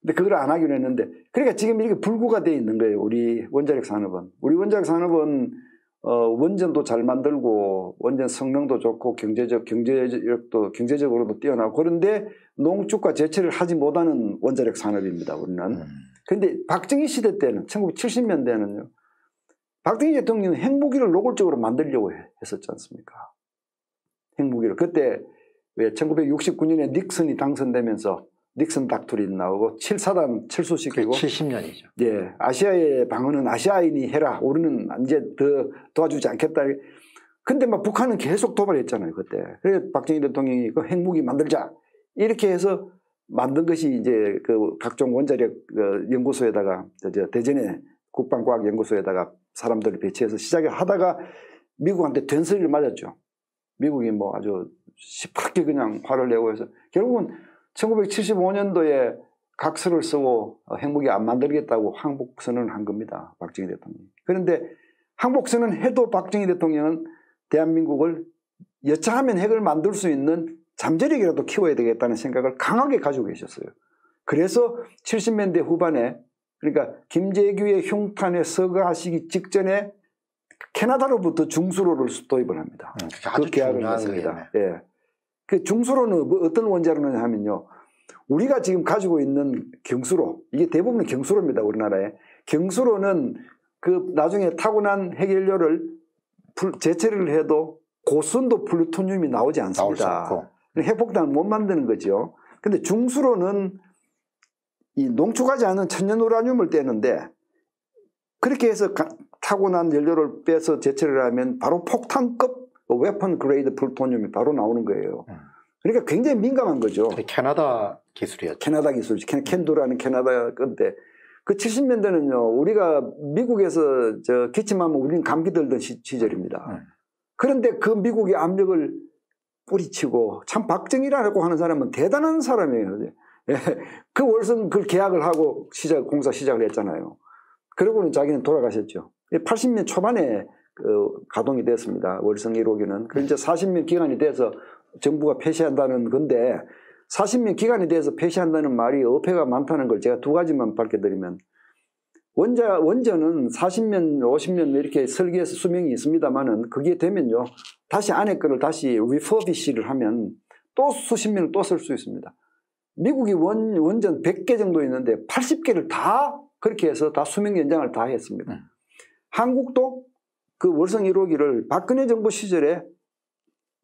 근데 그걸 안 하기로 했는데 그러니까 지금 이렇게 불구가 돼 있는 거예요. 우리 원자력 산업은 원전도 잘 만들고 원전 성능도 좋고 경제적으로도 뛰어나고 그런데 농축과 재처리를 하지 못하는 원자력 산업입니다. 우리는 그런데 박정희 시대 때는 1970년대는요. 박정희 대통령은 핵무기를 노골적으로 만들려고 했었지 않습니까? 핵무기를. 그때 왜 1969년에 닉슨이 당선되면서 닉슨 닥터리 나오고 7사단 철수시키고 70년이죠. 예, 아시아의 방어는 아시아인이 해라. 우리는 이제 더 도와주지 않겠다. 근데 막 북한은 계속 도발했잖아요 그때. 그래서 박정희 대통령이 그 핵무기 만들자 이렇게 해서 만든 것이 이제 그 각종 원자력 연구소에다가 대전의 국방과학연구소에다가 사람들을 배치해서 시작을 하다가 미국한테 된소리를 맞았죠. 미국이 뭐 아주 시퍼렇게 그냥 화를 내고 해서 결국은 1975년도에 각서를 쓰고 핵무기 안 만들겠다고 항복선언을 한 겁니다. 박정희 대통령이. 그런데 항복선언 해도 박정희 대통령은 대한민국을 여차하면 핵을 만들 수 있는 잠재력이라도 키워야 되겠다는 생각을 강하게 가지고 계셨어요. 그래서 70년대 후반에 그러니까 김재규의 흉탄에 서거하시기 직전에 캐나다로부터 중수로를 도입을 합니다. 그 계약을 했습니다. 예. 그 중수로는 어떤 원자로냐 하면요. 우리가 지금 가지고 있는 경수로, 이게 대부분 경수로입니다. 우리나라에. 경수로는 그 나중에 타고난 핵연료를 재처리를 해도 고순도 플루토늄이 나오지 않습니다. 핵폭탄을 못 만드는 거죠. 근데 중수로는 이 농축하지 않은 천연 우라늄을 떼는데 그렇게 해서 타고난 연료를 빼서 제철을 하면 바로 폭탄급 웨폰 그레이드 플루토늄이 바로 나오는 거예요. 그러니까 굉장히 민감한 거죠. 캐나다 기술이었죠. 캐나다 기술이죠. 캔두라는 캐나다 건데 그 70년대는요. 우리가 미국에서 저 기침하면 우리는 감기 들던 시절입니다. 그런데 그 미국의 압력을 뿌리치고 참 박정희라고 하는 사람은 대단한 사람이에요. 예, 그 월성 그 계약을 하고 공사 시작을 했잖아요. 그러고는 자기는 돌아가셨죠. 80년 초반에 가동이 됐습니다. 월성 1호기는. 그래서 40년 기간이 돼서 정부가 폐쇄한다는 건데 40년 기간이 돼서 폐쇄한다는 말이 어폐가 많다는 걸 제가 두 가지만 밝혀드리면 원전은 40년, 50년 이렇게 설계해서 수명이 있습니다만은 그게 되면요. 다시 안에 거를 다시 리퍼비시를 하면 또 수십 년을 또 쓸 수 있습니다. 미국이 원전 100개 정도 있는데 80개를 다 그렇게 해서 다 수명 연장을 다 했습니다. 한국도 그 월성 1호기를 박근혜 정부 시절에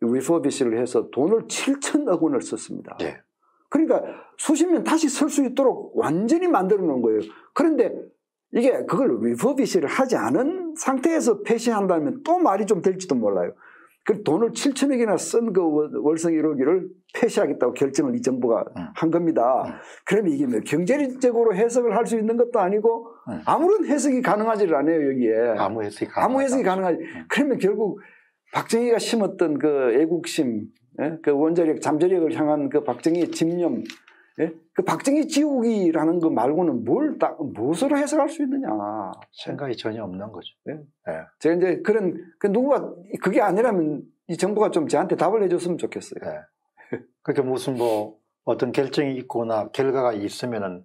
리퍼비시를 해서 돈을 7천억 원을 썼습니다. 네. 그러니까 수십 년 다시 설 수 있도록 완전히 만들어 놓은 거예요. 그런데 이게 그걸 리퍼비시를 하지 않은 상태에서 폐쇄한다면 또 말이 좀 될지도 몰라요. 그 돈을 7천억이나 쓴 그 월성 1호기를 폐쇄하겠다고 결정을 이 정부가 한 겁니다. 그러면 이게 뭐 경제적으로 해석을 할 수 있는 것도 아니고 아무런 해석이 가능하지를 않아요, 여기에. 아무 해석이 가능하지. 그러면 결국 박정희가 심었던 그 애국심, 예? 그 원자력, 잠재력을 향한 그 박정희의 집념, 예? 그 박정희 지우기라는 거 말고는 무엇으로 해석할 수 있느냐. 생각이 전혀 없는 거죠. 예? 네. 제가 이제 누가 그게 아니라면 이 정부가 좀 저한테 답을 해줬으면 좋겠어요. 네. 그렇게 무슨 뭐 어떤 결정이 있거나 결과가 있으면은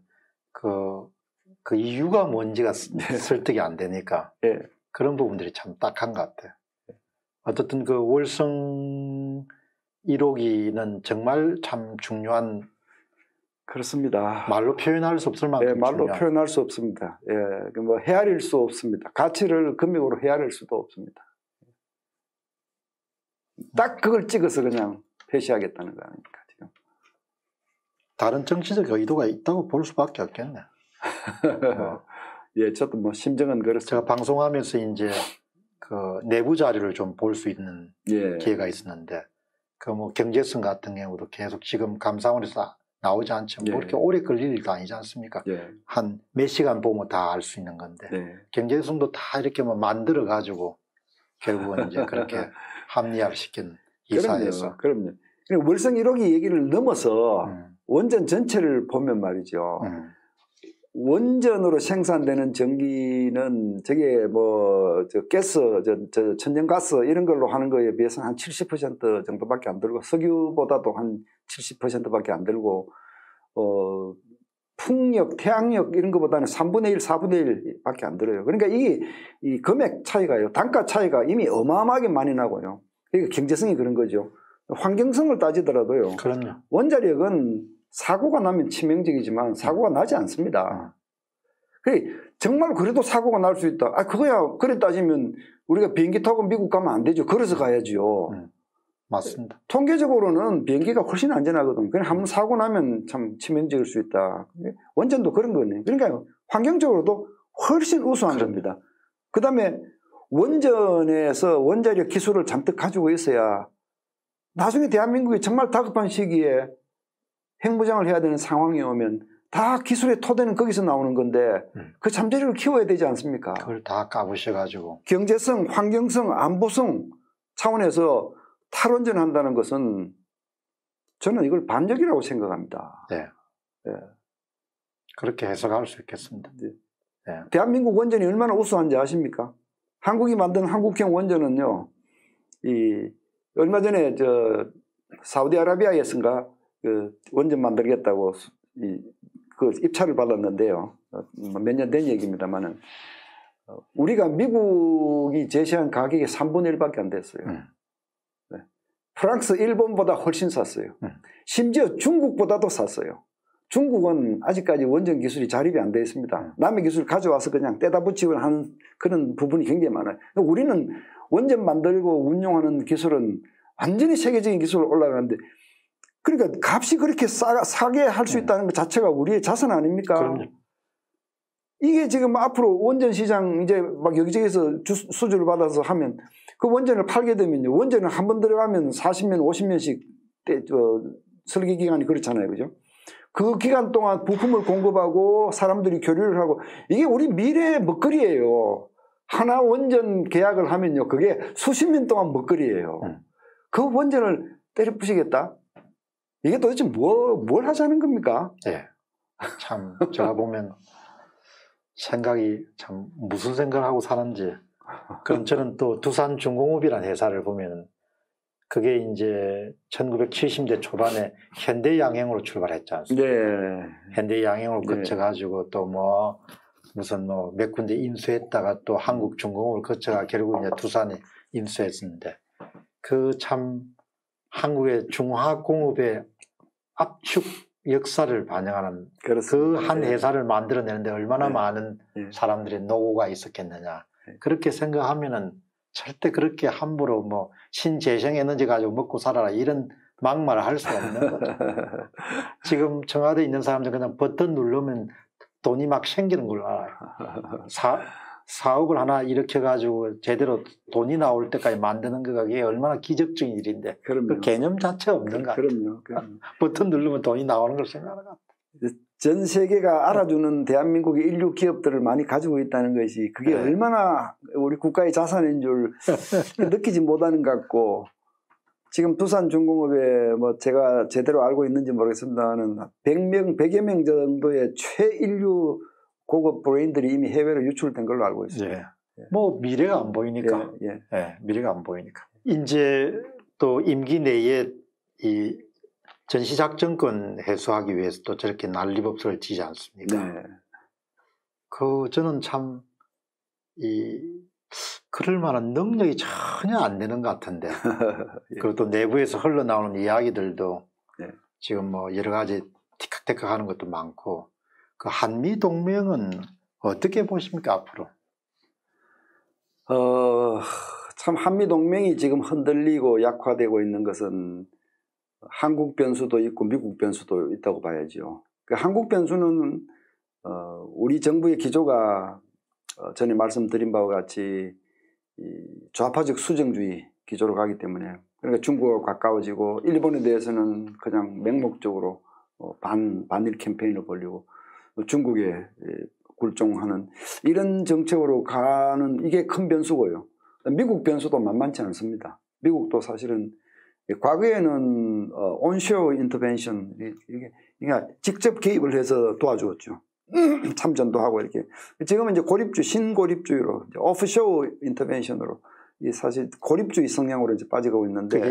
그 이유가 뭔지가 설득이 안 되니까. 네. 그런 부분들이 참 딱한 것 같아요. 어쨌든 그 월성 1호기는 정말 참 중요한 그렇습니다. 말로 표현할 수 없을 만큼. 예, 말로 표현할 수 없습니다. 예, 뭐 헤아릴 수 없습니다. 가치를 금액으로 헤아릴 수도 없습니다. 딱 그걸 찍어서 그냥 폐쇄하겠다는 거 아닙니까 지금? 다른 정치적 의도가 있다고 볼 수밖에 없겠네. 예, 저도 뭐 심정은 그렇습니다. 제가 방송하면서 이제 그 내부 자료를 좀 볼 수 있는 예. 기회가 있었는데 그 뭐 경제성 같은 경우도 계속 지금 감사원에서 나오지 않지만 예. 뭐 그렇게 오래 걸릴 일도 아니지 않습니까? 예. 한 몇 시간 보면 다 알 수 있는 건데 예. 경제성도 다 이렇게 뭐 만들어 가지고 결국은 이제 그렇게 합리화를 시킨 이사에서 그럼요. 월성 1호기 얘기를 넘어서 원전 전체를 보면 말이죠. 원전으로 생산되는 전기는 저게 뭐 가스, 천연가스 이런 걸로 하는 거에 비해서는 한 70% 정도밖에 안 들고 석유보다도 한 70%밖에 안 들고 풍력, 태양력 이런 것보다는 3분의 1, 4분의 1밖에 안 들어요. 그러니까 이 금액 차이가요. 단가 차이가 이미 어마어마하게 많이 나고요. 그러니까 경제성이 그런 거죠. 환경성을 따지더라도요. 그럼요. 원자력은 사고가 나면 치명적이지만 사고가 나지 않습니다. 정말 그래도 사고가 날 수 있다. 아, 그거야. 그래 따지면 우리가 비행기 타고 미국 가면 안 되죠. 걸어서 가야지요. 맞습니다. 통계적으로는 비행기가 훨씬 안전하거든요. 그냥 한번 사고 나면 참 치명적일 수 있다. 원전도 그런 거네. 그러니까 환경적으로도 훨씬 우수한 겁니다. 그 다음에 원전에서 원자력 기술을 잔뜩 가지고 있어야 나중에 대한민국이 정말 다급한 시기에 핵무장을 해야 되는 상황이 오면 다 기술의 토대는 거기서 나오는 건데 그 잠재력을 키워야 되지 않습니까? 그걸 다 까부셔가지고. 경제성, 환경성, 안보성 차원에서 탈원전한다는 것은 저는 이걸 반역이라고 생각합니다. 네. 네. 그렇게 해석할 수 있겠습니다. 네. 네. 대한민국 원전이 얼마나 우수한지 아십니까? 한국이 만든 한국형 원전은요, 얼마 전에 사우디아라비아에선가 그 원전 만들겠다고 그 입찰을 받았는데요. 몇 년 된 얘기입니다만은 우리가 미국이 제시한 가격의 3분의 1밖에 안 됐어요. 네. 프랑스, 일본보다 훨씬 쌌어요. 심지어 중국보다도 쌌어요. 중국은 아직까지 원전 기술이 자립이 안 되어 있습니다. 남의 기술 가져와서 그냥 떼다 붙이고 하는 그런 부분이 굉장히 많아요. 우리는 원전 만들고 운용하는 기술은 완전히 세계적인 기술로 올라가는데, 그러니까 값이 그렇게 싸게 할 수 있다는 것 자체가 우리의 자산 아닙니까? 그럼요. 이게 지금 앞으로 원전 시장 이제 막 여기저기서 수주를 받아서 하면 그 원전을 팔게 되면 원전을 한 번 들어가면 40년, 50년씩 설계 기간이 그렇잖아요. 그죠? 그 기간 동안 부품을 공급하고 사람들이 교류를 하고 이게 우리 미래의 먹거리예요. 하나 원전 계약을 하면요, 그게 수십 년 동안 먹거리예요. 그 원전을 때려 부시겠다? 이게 도대체 뭘 하자는 겁니까? 예. 참, 제가 보면 생각이 참 무슨 생각을 하고 사는지. 그럼 저는 또 두산중공업이라는 회사를 보면 그게 이제 1970대 초반에 현대양행으로 출발했지 않습니까? 네. 현대양행으로 거쳐가지고 또 뭐 무슨 뭐 몇 군데 인수했다가 또 한국중공업을 거쳐가 결국 이제 두산이 인수했는데 그 참 한국의 중화공업의 압축 역사를 반영하는 그 한 회사를 만들어내는데 얼마나 많은 사람들의 노고가 있었겠느냐. 그렇게 생각하면은 절대 그렇게 함부로 뭐 신재생에너지 가지고 먹고 살아라 이런 막말을 할 수 없는 거죠. 지금 청와대에 있는 사람들 그냥 버튼 누르면 돈이 막 생기는 걸 알아요. 사업을 하나 일으켜가지고 제대로 돈이 나올 때까지 만드는 그게 얼마나 기적적인 일인데 그 개념 자체 없는 것 같아요. 그럼요. 버튼 누르면 돈이 나오는 걸 생각하는 것 같아요. 전 세계가 알아주는 대한민국의 인류 기업들을 많이 가지고 있다는 것이 그게 얼마나 우리 국가의 자산인 줄 느끼지 못하는 것 같고, 지금 두산중공업에 뭐 제가 제대로 알고 있는지 모르겠습니다만 100여 명 정도의 최인류 고급 브레인들이 이미 해외로 유출된 걸로 알고 있어요. 예. 예. 뭐 미래가 안 보이니까. 예. 예. 예. 미래가 안 보이니까. 이제 또 임기 내에 이 전시작전권 해소하기 위해서 또 저렇게 난리법석을 치지 않습니까? 네. 저는 참, 그럴 만한 능력이 전혀 안 되는 것 같은데. 예. 그리고 또 내부에서 흘러나오는 이야기들도 예. 지금 뭐 여러 가지 티격태격 하는 것도 많고, 그 한미동맹은 어떻게 보십니까, 앞으로? 참 한미동맹이 지금 흔들리고 약화되고 있는 것은 한국 변수도 있고 미국 변수도 있다고 봐야죠. 한국 변수는 우리 정부의 기조가 전에 말씀드린 바와 같이 좌파적 수정주의 기조로 가기 때문에, 그러니까 중국하고 가까워지고 일본에 대해서는 그냥 맹목적으로 반일 캠페인을 벌리고 중국에 굴종하는 이런 정책으로 가는 이게 큰 변수고요. 미국 변수도 만만치 않습니다. 미국도 사실은 과거에는 온쇼어 인터벤션, 그러니까 직접 개입을 해서 도와주었죠. 참전도 하고 이렇게. 지금은 이제 신고립주의로 오프쇼어 인터벤션으로 사실 고립주의 성향으로 이제 빠져가고 있는데,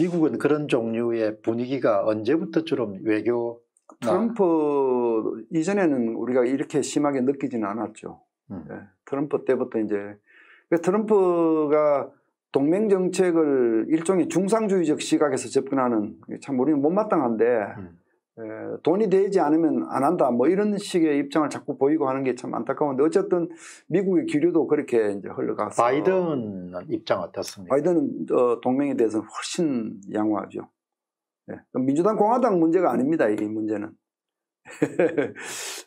미국은 그런 종류의 분위기가 언제부터처럼 트럼프 이전에는 우리가 이렇게 심하게 느끼지는 않았죠. 네. 트럼프 때부터 이제 트럼프가 동맹정책을 일종의 중상주의적 시각에서 접근하는, 참 우리는 못마땅한데 돈이 되지 않으면 안 한다 뭐 이런 식의 입장을 자꾸 보이고 하는 게 참 안타까운데, 어쨌든 미국의 기류도 그렇게 이제 흘러갔어요. 바이든 입장 어떻습니까? 바이든은 동맹에 대해서는 훨씬 양호하죠. 네. 민주당 공화당 문제가 아닙니다, 이 문제는.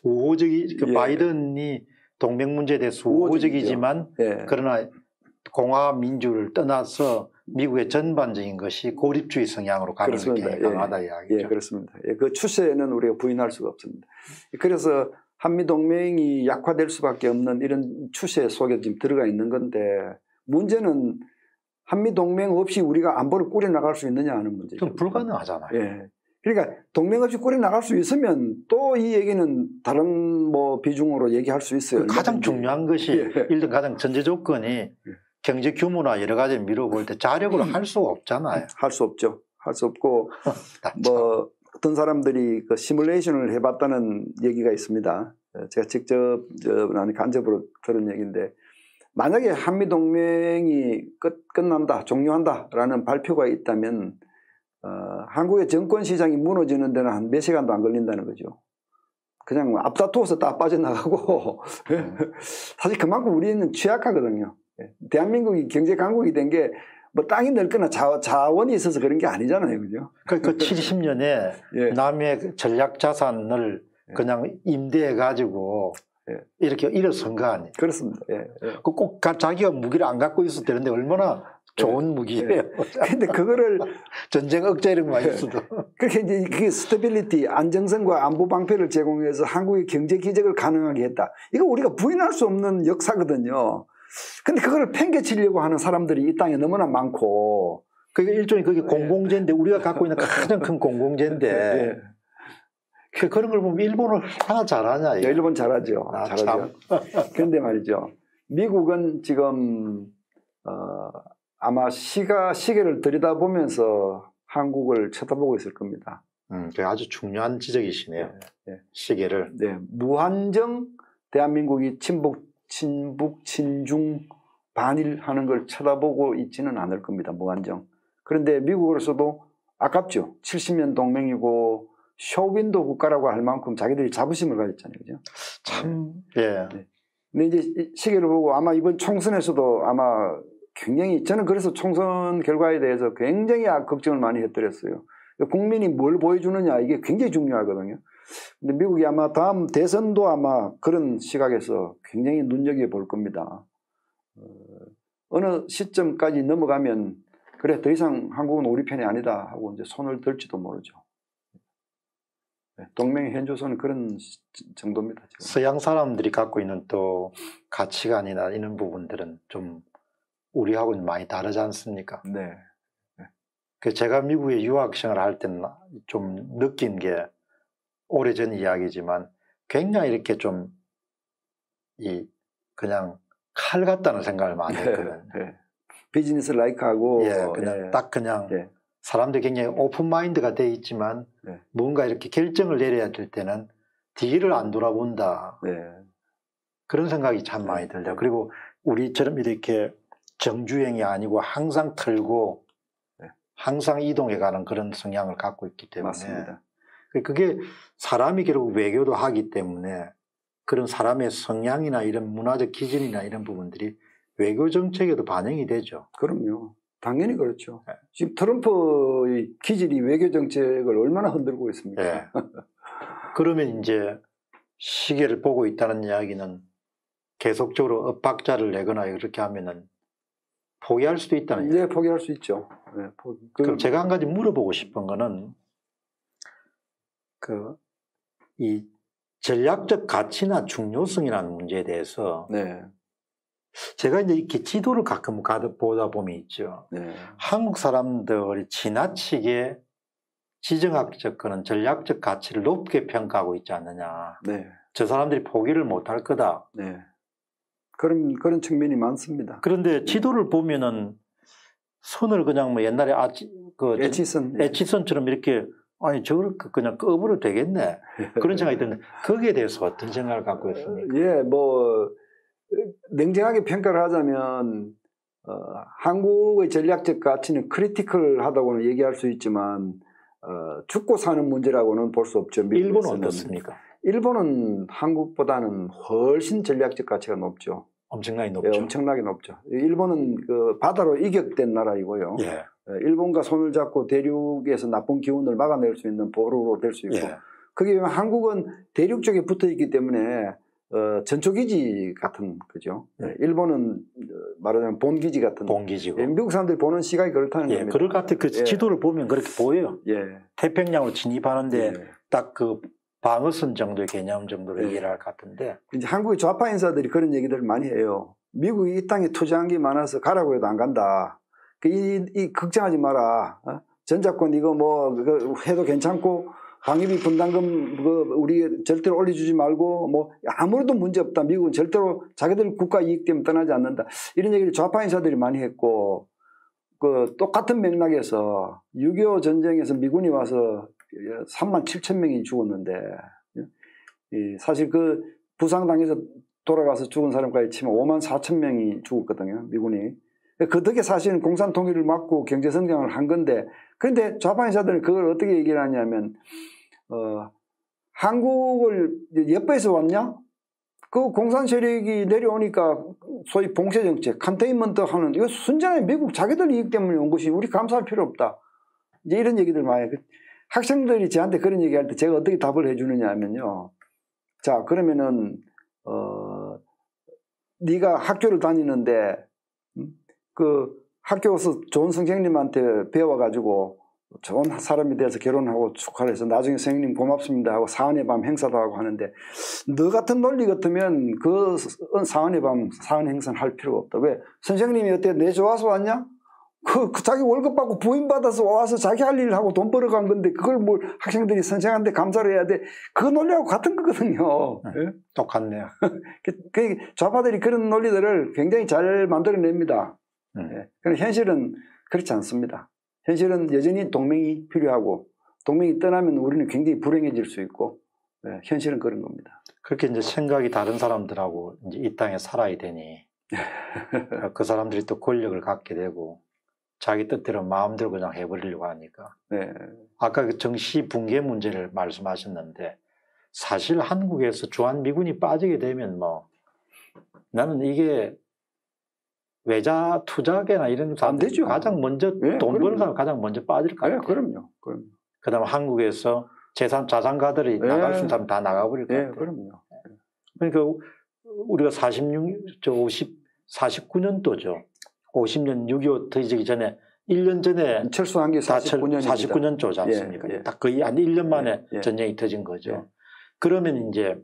우호적이, 그 바이든이 동맹 문제에 대해서 우호적이지만 예. 그러나 공화 민주를 떠나서 미국의 전반적인 것이 고립주의 성향으로 가는 게 강하다 예. 이야기죠. 예, 그렇습니다. 예, 그 추세는 우리가 부인할 수가 없습니다. 그래서 한미동맹이 약화될 수밖에 없는 이런 추세 속에 지금 들어가 있는 건데, 문제는 한미동맹 없이 우리가 안보를 꾸려나갈 수 있느냐 하는 문제죠. 그럼 불가능하잖아요. 예. 그러니까 동맹 없이 꾸려나갈 수 있으면 또 이 얘기는 다른 뭐 비중으로 얘기할 수 있어요. 가장 중요한 것이 예. 일단 가장 전제 조건이 예. 경제 규모나 여러 가지 미뤄볼 때 자력으로 할 수 없잖아요. 할 수 없죠. 할 수 없고 뭐 어떤 사람들이 그 시뮬레이션을 해봤다는 얘기가 있습니다. 제가 직접 간접으로 들은 얘기인데, 만약에 한미동맹이 끝난다, 종료한다라는 발표가 있다면 한국의 정권시장이 무너지는 데는 한 몇 시간도 안 걸린다는 거죠. 그냥 앞다투어서 다 빠져나가고 사실 그만큼 우리는 취약하거든요. 대한민국이 경제 강국이 된 게 뭐 땅이 넓거나 자원이 있어서 그런 게 아니잖아요, 그죠? 그 70년에 예. 남의 전략 자산을 예. 그냥 임대해 가지고 예. 이렇게 일어선 거 아니에요? 그렇습니다. 예. 예. 꼭 자기가 무기를 안 갖고 있어도 되는데 얼마나 좋은 예. 무기예요. 예. 근데 그거를 전쟁 억제 이런 거 많이 있어도 그렇게 이제 그게 스테빌리티, 안정성과 안보 방패를 제공해서 한국의 경제 기적을 가능하게 했다. 이거 우리가 부인할 수 없는 역사거든요. 근데 그걸 팽개치려고 하는 사람들이 이 땅에 너무나 많고, 그게 일종의 그게 공공재인데, 우리가 갖고 있는 가장 큰 공공재인데 예. 그런 걸 보면 일본을 하나 잘하냐. 이거. 일본 잘하죠. 잘하죠. 그런데 말이죠, 미국은 지금 아마 시계를 들여다보면서 한국을 쳐다보고 있을 겁니다. 아주 중요한 지적이시네요. 예. 예. 시계를. 네, 무한정 대한민국이 친북, 친중, 반일 하는 걸 쳐다보고 있지는 않을 겁니다, 무한정. 그런데 미국으로서도 아깝죠. 70년 동맹이고 쇼윈도 국가라고 할 만큼 자기들이 자부심을 가졌잖아요, 그죠? 참, 예. 네. 근데 이제 시계를 보고 아마 이번 총선에서도 아마 굉장히, 저는 그래서 총선 결과에 대해서 굉장히 걱정을 많이 했더랬어요. 국민이 뭘 보여주느냐, 이게 굉장히 중요하거든요. 근데 미국이 아마 다음 대선도 아마 그런 시각에서 굉장히 눈여겨볼 겁니다. 어느 시점까지 넘어가면 그래 더 이상 한국은 우리 편이 아니다 하고 이제 손을 들지도 모르죠. 동맹의 현주소는 그런 정도입니다. 지금. 서양 사람들이 갖고 있는 또 가치관이나 이런 부분들은 좀 우리하고는 많이 다르지 않습니까? 네. 네. 제가 미국에 유학생활을 할 때는 좀 느낀 게, 오래전 이야기지만 굉장히 이렇게 좀 그냥 칼 같다는 생각을 많이 했거든요. 예, 예. 비즈니스 라이크하고 예, 그냥 예, 딱 그냥 예. 사람들이 굉장히 오픈 마인드가 돼 있지만 예. 뭔가 이렇게 결정을 내려야 될 때는 뒤를 안 돌아본다. 예. 그런 생각이 참 예. 많이 들려요. 그리고 우리처럼 이렇게 정주행이 아니고 항상 틀고 예. 항상 이동해 가는 그런 성향을 갖고 있기 때문에. 맞습니다. 그게 사람이 결국 외교도 하기 때문에 그런 사람의 성향이나 이런 문화적 기준이나 이런 부분들이 외교 정책에도 반영이 되죠. 그럼요. 당연히 그렇죠. 네. 지금 트럼프의 기질이 외교 정책을 얼마나 흔들고 있습니까? 네. 그러면 이제 시계를 보고 있다는 이야기는 계속적으로 엇박자를 내거나 이렇게 하면은 포기할 수도 있다는 이야기죠. 네, 포기할 수 있죠. 네, 그럼 제가 한 가지 물어보고 싶은 거는, 이 전략적 가치나 중요성이라는 문제에 대해서 네. 제가 이제 이렇게 지도를 가끔 보다 보면 있죠. 네. 한국 사람들이 지나치게 지정학적 그런 전략적 가치를 높게 평가하고 있지 않느냐. 네. 저 사람들이 포기를 못할 거다. 네. 그런 측면이 많습니다. 그런데 지도를 보면은 선을 그냥 뭐 옛날에 에치슨처럼 이렇게 아니 저렇게 그냥 꺼버려도 되겠네 그런 생각이 드는데, 거기에 대해서 어떤 생각을 갖고 있습니까? 예, 뭐 냉정하게 평가를 하자면 한국의 전략적 가치는 크리티컬하다고는 얘기할 수 있지만 죽고 사는 문제라고는 볼 수 없죠. 일본은 어떻습니까? 일본은 한국보다는 훨씬 전략적 가치가 높죠. 엄청나게 높죠. 예, 엄청나게 높죠. 일본은 그 바다로 이격된 나라이고요. 예. 일본과 손을 잡고 대륙에서 나쁜 기운을 막아낼 수 있는 보루로 될 수 있고, 예. 거기에 한국은 대륙 쪽에 붙어 있기 때문에 전초기지 같은 거죠. 예. 일본은 말하자면 본기지 같은. 본기지고. 예, 미국 사람들이 보는 시각이 그렇다는 겁니다. 그럴 것 같아요. 그 지도를 보면 그렇게 보여요. 예. 태평양으로 진입하는데 딱 그 방어선 정도의 개념 정도로 얘기를 할 것 같은데. 이제 한국의 좌파 인사들이 그런 얘기들을 많이 해요. 미국이 이 땅에 투자한 게 많아서 가라고 해도 안 간다. 이 걱정하지 마라. 어? 전작권 이거 뭐 해도 괜찮고 방위비 분담금 그 우리 절대로 올려주지 말고 뭐 아무래도 문제 없다. 미국은 절대로 자기들 국가 이익 때문에 떠나지 않는다. 이런 얘기를 좌파 인사들이 많이 했고 그 똑같은 맥락에서 6.25 전쟁에서 미군이 와서 37,000명이 죽었는데 사실 그 부상당해서 돌아가서 죽은 사람까지 치면 54,000명이 죽었거든요. 미군이. 그 덕에 사실은 공산 통일을 막고 경제 성장을 한 건데, 그런데 좌파인사들은 그걸 어떻게 얘기를 하냐면, 한국을 예뻐해서 왔냐? 그 공산 세력이 내려오니까 소위 봉쇄 정책, 컨테인먼트 하는, 이거 순전히 미국 자기들 이익 때문에 온 것이 우리 감사할 필요 없다. 이제 이런 얘기들 많이 해요. 학생들이 저한테 그런 얘기할 때 제가 어떻게 답을 해주느냐 하면요. 자, 그러면은, 네가 학교를 다니는데, 그 학교에서 좋은 선생님한테 배워가지고 좋은 사람이 돼서 결혼하고 축하를 해서 나중에 선생님 고맙습니다 하고 사은의 밤 행사도 하고 하는데 너 같은 논리 같으면 그 사은의 밤 사은 행사는 할 필요가 없다. 왜? 선생님이 어때? 내 좋아서 왔냐? 그 자기 월급 받고 부임 받아서 와서 자기 할 일을 하고 돈 벌어간 건데 그걸 뭘 학생들이 선생한테 감사를 해야 돼. 그 논리하고 같은 거거든요. 네, 똑같네요. 그 좌파들이 그런 논리들을 굉장히 잘 만들어냅니다. 네. 그런데 현실은 그렇지 않습니다. 현실은 여전히 동맹이 필요하고 동맹이 떠나면 우리는 굉장히 불행해질 수 있고 네. 현실은 그런 겁니다. 그렇게 이제 생각이 다른 사람들하고 이제 이 땅에 살아야 되니 그 사람들이 또 권력을 갖게 되고 자기 뜻대로 마음대로 그냥 해버리려고 하니까 네. 아까 그 정시 붕괴 문제를 말씀하셨는데 사실 한국에서 주한미군이 빠지게 되면 뭐 나는 이게 외자 투자계나 이런 사람들이 가장 먼저 네, 돈 벌는 사람 가장 먼저 빠질 거 아니에요. 네, 그럼요. 그럼요. 그다음 한국에서 재산 자산가들이 네. 나갈 수 있는 사람 다 나가버릴 거 네, 같아요. 그럼요. 그러니까 우리가 49년도죠. 50년 6.25 터지기 전에 1년 전에 철수한 게 49년도지 않습니까? 예, 예. 딱 거의 한 1년 만에 예, 예. 전쟁이 터진 거죠. 예. 그러면 이제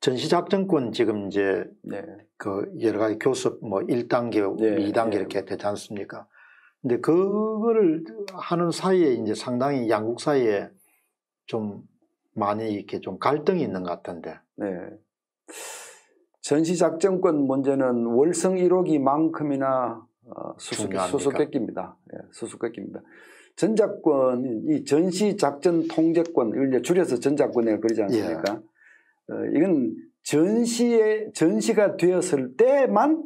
전시작전권 지금 이제 네. 그 여러 가지 교섭 뭐 1단계, 네. 2단계 네. 이렇게 되지 않습니까? 근데 그거를 하는 사이에 이제 상당히 양국 사이에 좀 많이 이렇게 좀 갈등이 있는 것 같은데. 네. 전시작전권 문제는 월성 1호기만큼이나 수수께끼입니다. 예, 수수께끼입니다. 전작권, 이 전시작전 통제권, 이제 줄여서 전작권이라고 그러지 않습니까? 예. 이건 전시가 되었을 때만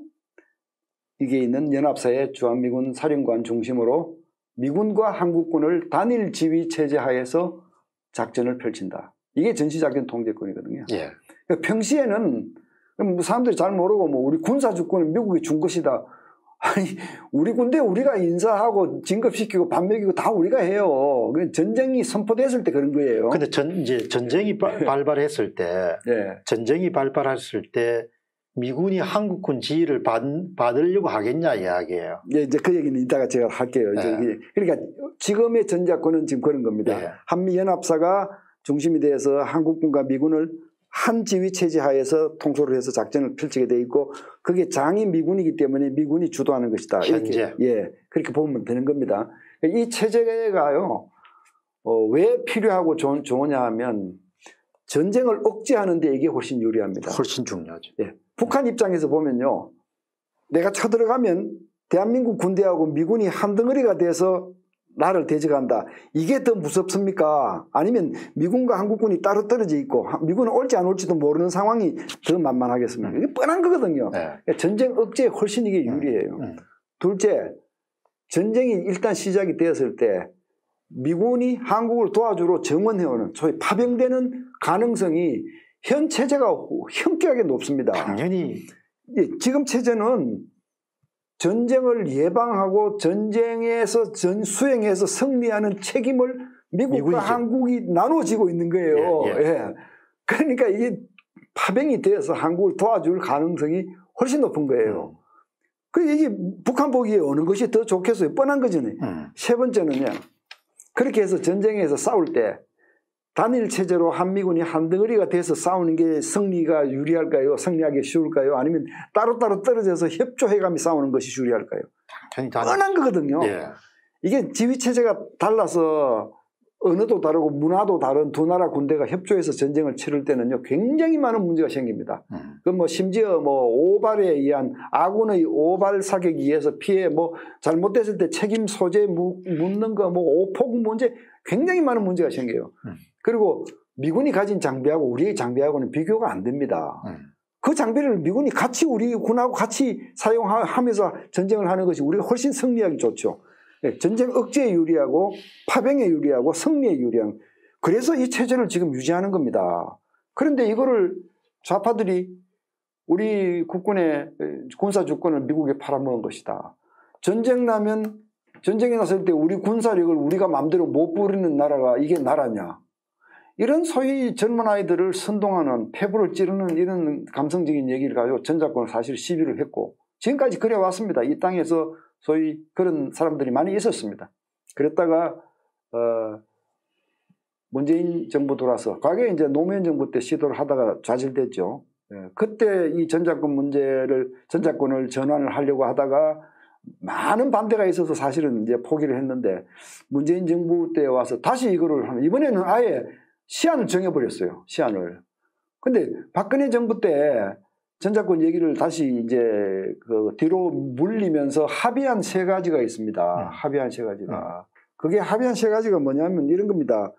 이게 있는 연합사의 주한미군 사령관 중심으로 미군과 한국군을 단일 지휘 체제 하에서 작전을 펼친다. 이게 전시작전 통제권이거든요. 예. 그러니까 평시에는 사람들이 잘 모르고 뭐 우리 군사주권은 미국이 준 것이다. 아니 우리 군대 우리가 인사하고 진급시키고 밥 먹이고 다 우리가 해요. 전쟁이 선포됐을 때 그런 거예요. 근데 이제 전쟁이 발발했을 때, 네. 전쟁이 발발했을 때 미군이 한국군 지휘를 받으려고 하겠냐 이야기예요. 네, 이제 그 얘기는 이따가 제가 할게요. 네. 이제 그러니까 지금의 전작권은 지금 그런 겁니다. 네. 한미 연합사가 중심이 돼서 한국군과 미군을 한 지휘 체제 하에서 통솔을 해서 작전을 펼치게 돼 있고 그게 장이 미군이기 때문에 미군이 주도하는 것이다. 현재. 이렇게, 예, 그렇게 보면 되는 겁니다. 이 체제가요, 왜 필요하고 좋으냐 하면 전쟁을 억제하는 데 이게 훨씬 유리합니다. 훨씬 중요하죠. 예, 북한 입장에서 보면요, 내가 쳐들어가면 대한민국 군대하고 미군이 한 덩어리가 돼서 나를 대적한다. 이게 더 무섭습니까? 아니면 미군과 한국군이 따로 떨어져 있고 미군은 올지 안 올지도 모르는 상황이 더 만만하겠습니까? 이게 뻔한 거거든요. 네. 그러니까 전쟁 억제에 훨씬 이게 유리해요. 둘째, 전쟁이 일단 시작이 되었을 때 미군이 한국을 도와주러 정원해오는 소위 파병되는 가능성이 현 체제가 현격하게 높습니다. 당연히. 예, 지금 체제는 전쟁을 예방하고 전쟁에서 전수행해서 승리하는 책임을 미국과 미군이죠. 한국이 나눠지고 있는 거예요. 예, 예. 예. 그러니까 이게 파병이 되어서 한국을 도와줄 가능성이 훨씬 높은 거예요. 그래서 이게 북한 보기에 어느 것이 더 좋겠어요. 뻔한 거잖아요. 세 번째는요. 그렇게 해서 전쟁에서 싸울 때 단일 체제로 한미군이 한 덩어리가 돼서 싸우는 게 승리가 유리할까요? 승리하기 쉬울까요? 아니면 따로따로 떨어져서 협조해가며 싸우는 것이 유리할까요? 뻔한 거거든요. 예. 이게 지휘체제가 달라서 언어도 다르고 문화도 다른 두 나라 군대가 협조해서 전쟁을 치를 때는요 굉장히 많은 문제가 생깁니다. 그 뭐 심지어 뭐 오발에 의한 아군의 오발 사격에 의해서 피해 뭐 잘못됐을 때 책임 소재 묻는 거 뭐 오폭 문제 굉장히 많은 문제가 생겨요. 그리고 미군이 가진 장비하고 우리의 장비하고는 비교가 안 됩니다. 그 장비를 미군이 같이 우리 군하고 같이 사용하면서 전쟁을 하는 것이 우리가 훨씬 승리하기 좋죠. 네, 전쟁 억제에 유리하고 파병에 유리하고 승리에 유리한 그래서 이 체제를 지금 유지하는 겁니다. 그런데 이거를 좌파들이 우리 국군의 군사 주권을 미국에 팔아먹은 것이다. 전쟁 나면 전쟁이 났을 때 우리 군사력을 우리가 마음대로 못 부리는 나라가 이게 나라냐. 이런 소위 젊은 아이들을 선동하는 폐부를 찌르는 이런 감성적인 얘기를 가지고 전작권을 사실 시비를 했고 지금까지 그래왔습니다. 이 땅에서 소위 그런 사람들이 많이 있었습니다. 그랬다가 문재인 정부 돌아서 과거에 이제 노무현 정부 때 시도를 하다가 좌절됐죠. 예, 그때 이 전작권을 전환을 하려고 하다가 많은 반대가 있어서 사실은 이제 포기를 했는데 문재인 정부 때 와서 다시 이거를 하는 이번에는 아예 시한을 정해버렸어요. 시한을. 근데 박근혜 정부 때 전작권 얘기를 다시 이제 그 뒤로 물리면서 합의한 세 가지가 있습니다. 합의한 세 가지가. 그게 합의한 세 가지가 뭐냐면 이런 겁니다.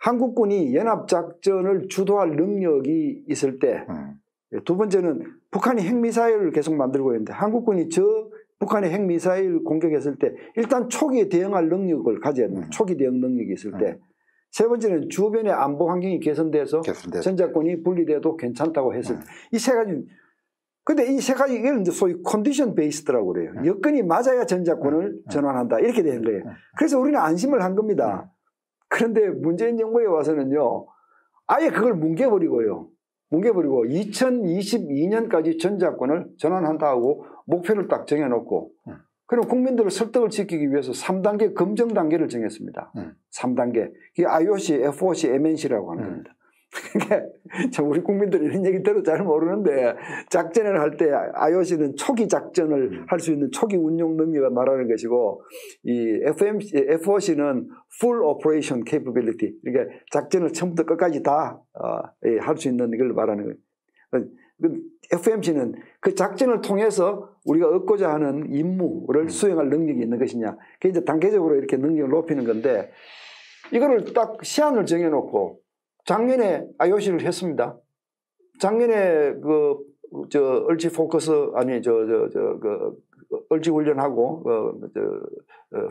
한국군이 연합작전을 주도할 능력이 있을 때, 두 번째는 북한이 핵미사일을 계속 만들고 있는데 한국군이 북한의 핵미사일 공격했을 때 일단 초기에 대응할 능력을 가져야 합니다. 초기 대응 능력이 있을 때. 세 번째는 주변의 안보 환경이 개선돼서 전작권이 분리돼도 괜찮다고 했을 때. 이 세 가지. 근데 이 세 가지가 이제 소위 컨디션 베이스드라고 그래요. 여건이 맞아야 전작권을 전환한다. 이렇게 되는 거예요. 그래서 우리는 안심을 한 겁니다. 그런데 문재인 정부에 와서는요. 아예 그걸 뭉개버리고요. 뭉개버리고 2022년까지 전작권을 전환한다고 목표를 딱 정해놓고 그럼 국민들의 설득을 지키기 위해서 3단계 검증 단계를 정했습니다. 3단계. 이게 IOC, FOC, MNC라고 하는 겁니다. 그러니까 우리 국민들이 이런 얘기 들어도 잘 모르는데 작전을 할 때 IOC는 초기 작전을 할 수 있는 초기 운용 능력을 말하는 것이고 이 FOC는 Full Operation Capability. 그러니까 작전을 처음부터 끝까지 다 할 수 있는 이걸 말하는 거예요. FOC는 그 작전을 통해서 우리가 얻고자 하는 임무를 수행할 능력이 있는 것이냐. 그게 이제 단계적으로 이렇게 능력을 높이는 건데 이거를 딱 시한을 정해놓고 작년에 IOC를 했습니다. 작년에 얼지 포커스 아니 얼지 훈련하고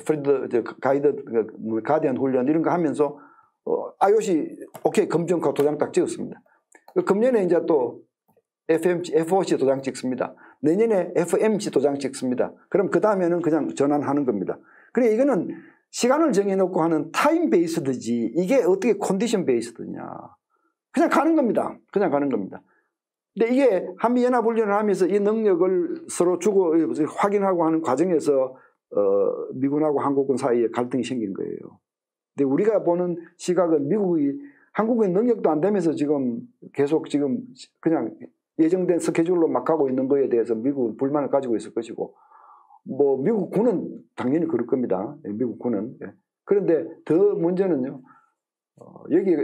프리드 가디언 훈련 이런 거 하면서 IOC 오케이 검증하고 도장 딱 찍었습니다. 금년에 이제 또 FOC 도장 찍습니다. 내년에 FMC 도장 찍습니다. 그럼 그 다음에는 그냥 전환하는 겁니다. 그래 이거는 시간을 정해놓고 하는 타임 베이스드지 이게 어떻게 컨디션 베이스드냐. 그냥 가는 겁니다. 그냥 가는 겁니다. 근데 이게 한미연합훈련을 하면서 이 능력을 서로 주고 확인하고 하는 과정에서 미군하고 한국군 사이에 갈등이 생긴 거예요. 근데 우리가 보는 시각은 미국이 한국의 능력도 안 되면서 지금 계속 지금 그냥 예정된 스케줄로 막 가고 있는 거에 대해서 미국은 불만을 가지고 있을 것이고 뭐 미국 군은 당연히 그럴 겁니다. 미국 군은. 그런데 더 문제는요. 여기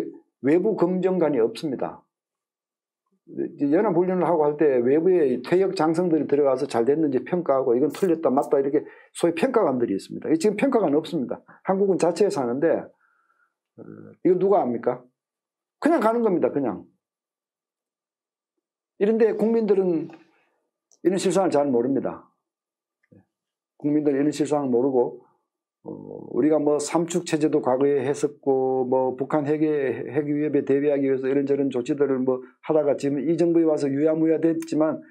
외부 검증관이 없습니다. 연합훈련을 하고 할 때 외부의 퇴역 장성들이 들어가서 잘 됐는지 평가하고 이건 틀렸다 맞다 이렇게 소위 평가관들이 있습니다. 지금 평가관 없습니다. 한국은 자체에서 하는데 이거 누가 합니까? 그냥 가는 겁니다. 그냥. 이런데 국민들은 이런 실상을 잘 모릅니다. 국민들 이런 실수항 모르고 우리가 뭐 삼축 체제도 과거에 했었고 뭐 북한 핵 위협에 대비하기 위해서 이런저런 조치들을 뭐 하다가 지금 이 정부에 와서 유야무야 됐지만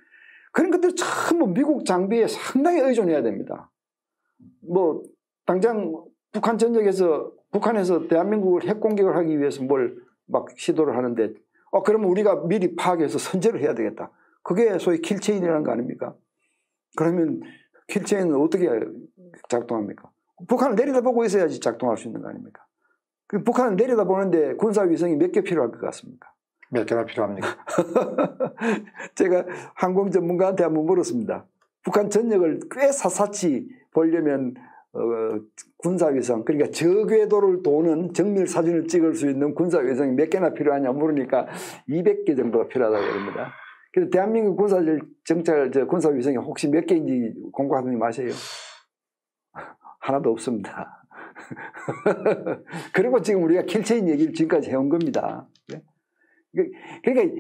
그런 것들 참 뭐 미국 장비에 상당히 의존해야 됩니다. 뭐 당장 북한 전역에서 북한에서 대한민국을 핵 공격을 하기 위해서 뭘 막 시도를 하는데 그러면 우리가 미리 파악해서 선제를 해야 되겠다. 그게 소위 킬체인이라는 거 아닙니까? 그러면 킬체인은 어떻게 작동합니까? 북한을 내려다보고 있어야지 작동할 수 있는 거 아닙니까? 북한을 내려다보는데 군사위성이 몇 개 필요할 것 같습니까? 몇 개나 필요합니까? 제가 항공 전문가한테 한번 물었습니다. 북한 전역을 꽤 샅샅이 보려면 군사위성, 그러니까 저궤도를 도는 정밀사진을 찍을 수 있는 군사위성이 몇 개나 필요하냐 물으니까 200개 정도가 필요하다고 합니다. 그래서 대한민국 군사위성이 혹시 몇 개인지 공부하더니 마세요. 하나도 없습니다. 그리고 지금 우리가 킬체인 얘기를 지금까지 해온 겁니다. 그러니까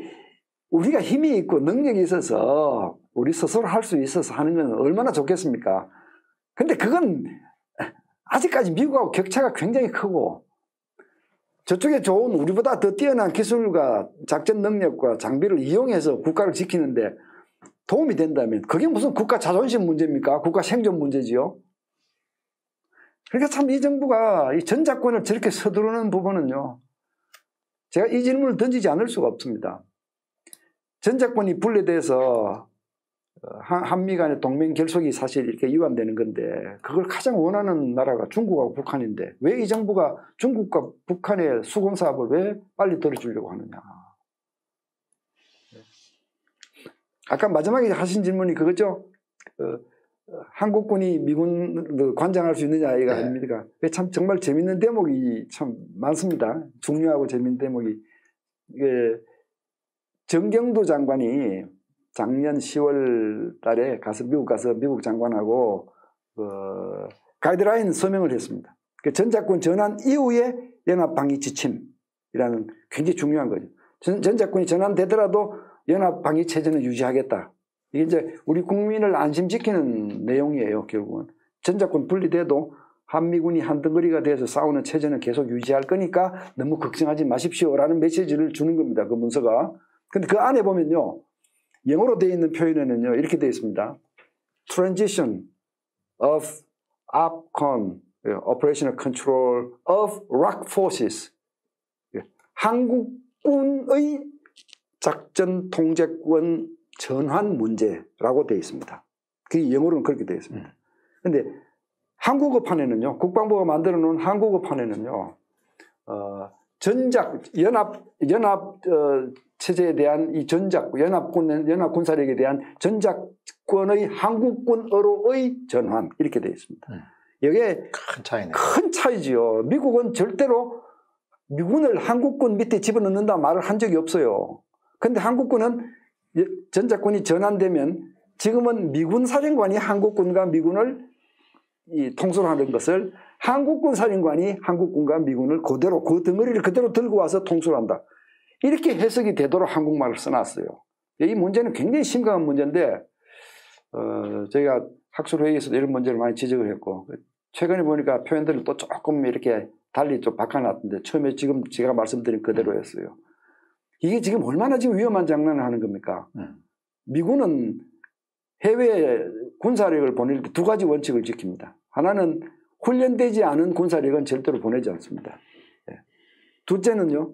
우리가 힘이 있고 능력이 있어서 우리 스스로 할 수 있어서 하는 건 얼마나 좋겠습니까? 근데 그건 아직까지 미국하고 격차가 굉장히 크고 저쪽에 좋은 우리보다 더 뛰어난 기술과 작전 능력과 장비를 이용해서 국가를 지키는데 도움이 된다면 그게 무슨 국가 자존심 문제입니까? 국가 생존 문제지요. 그러니까 참 이 정부가 이 전작권을 저렇게 서두르는 부분은요. 제가 이 질문을 던지지 않을 수가 없습니다. 전작권이 분리돼서 한미 간의 동맹 결속이 사실 이렇게 위반되는 건데 그걸 가장 원하는 나라가 중국하고 북한인데 왜 이 정부가 중국과 북한의 수군 사업을 왜 빨리 들어주려고 하느냐. 아까 마지막에 하신 질문이 그거죠. 한국군이 미군 관장할 수 있느냐 이거 아닙니까? 참 정말 재밌는 대목이 참 많습니다. 중요하고 재밌는 대목이 이게 정경도 장관이 작년 10월 달에 미국 가서 미국 장관하고 가이드라인 서명을 했습니다. 그 전작권 전환 이후에 연합방위지침이라는 굉장히 중요한 거죠. 전작권이 전환되더라도 연합방위체제는 유지하겠다. 이게 이제 우리 국민을 안심시키는 내용이에요. 결국은 전작권 분리돼도 한미군이 한 덩어리가 돼서 싸우는 체제는 계속 유지할 거니까 너무 걱정하지 마십시오라는 메시지를 주는 겁니다. 그 문서가. 근데 그 안에 보면요. 영어로 되어 있는 표현에는요. 이렇게 되어 있습니다. Transition of OPCON, Operational Control of ROC Forces, 한국군의 작전 통제권 전환 문제라고 되어 있습니다. 그 영어로는 그렇게 되어 있습니다. 그런데 한국어판에는요, 국방부가 만들어 놓은 한국어판에는요, 연합체제에 대한 이 연합군사력에 대한 전작권의 한국군으로의 전환 이렇게 되어 있습니다. 이게 큰 차이네요. 큰 차이지요. 미국은 절대로 미군을 한국군 밑에 집어넣는다 말을 한 적이 없어요. 그런데 한국군은 전작권이 전환되면 지금은 미군 사령관이 한국군과 미군을 통솔하는 것을 한국군 사령관이 한국군과 미군을 그대로 그 덩어리를 그대로 들고 와서 통솔한다. 이렇게 해석이 되도록 한국말을 써놨어요. 이 문제는 굉장히 심각한 문제인데 저희가 학술회의에서도 이런 문제를 많이 지적을 했고 최근에 보니까 표현들을 또 조금 이렇게 달리 좀 바꿔놨는데 처음에 지금 제가 말씀드린 그대로였어요. 이게 지금 얼마나 지금 위험한 장난을 하는 겁니까? 미군은 해외에 군사력을 보낼 때 두 가지 원칙을 지킵니다. 하나는 훈련되지 않은 군사력은 절대로 보내지 않습니다. 둘째는요.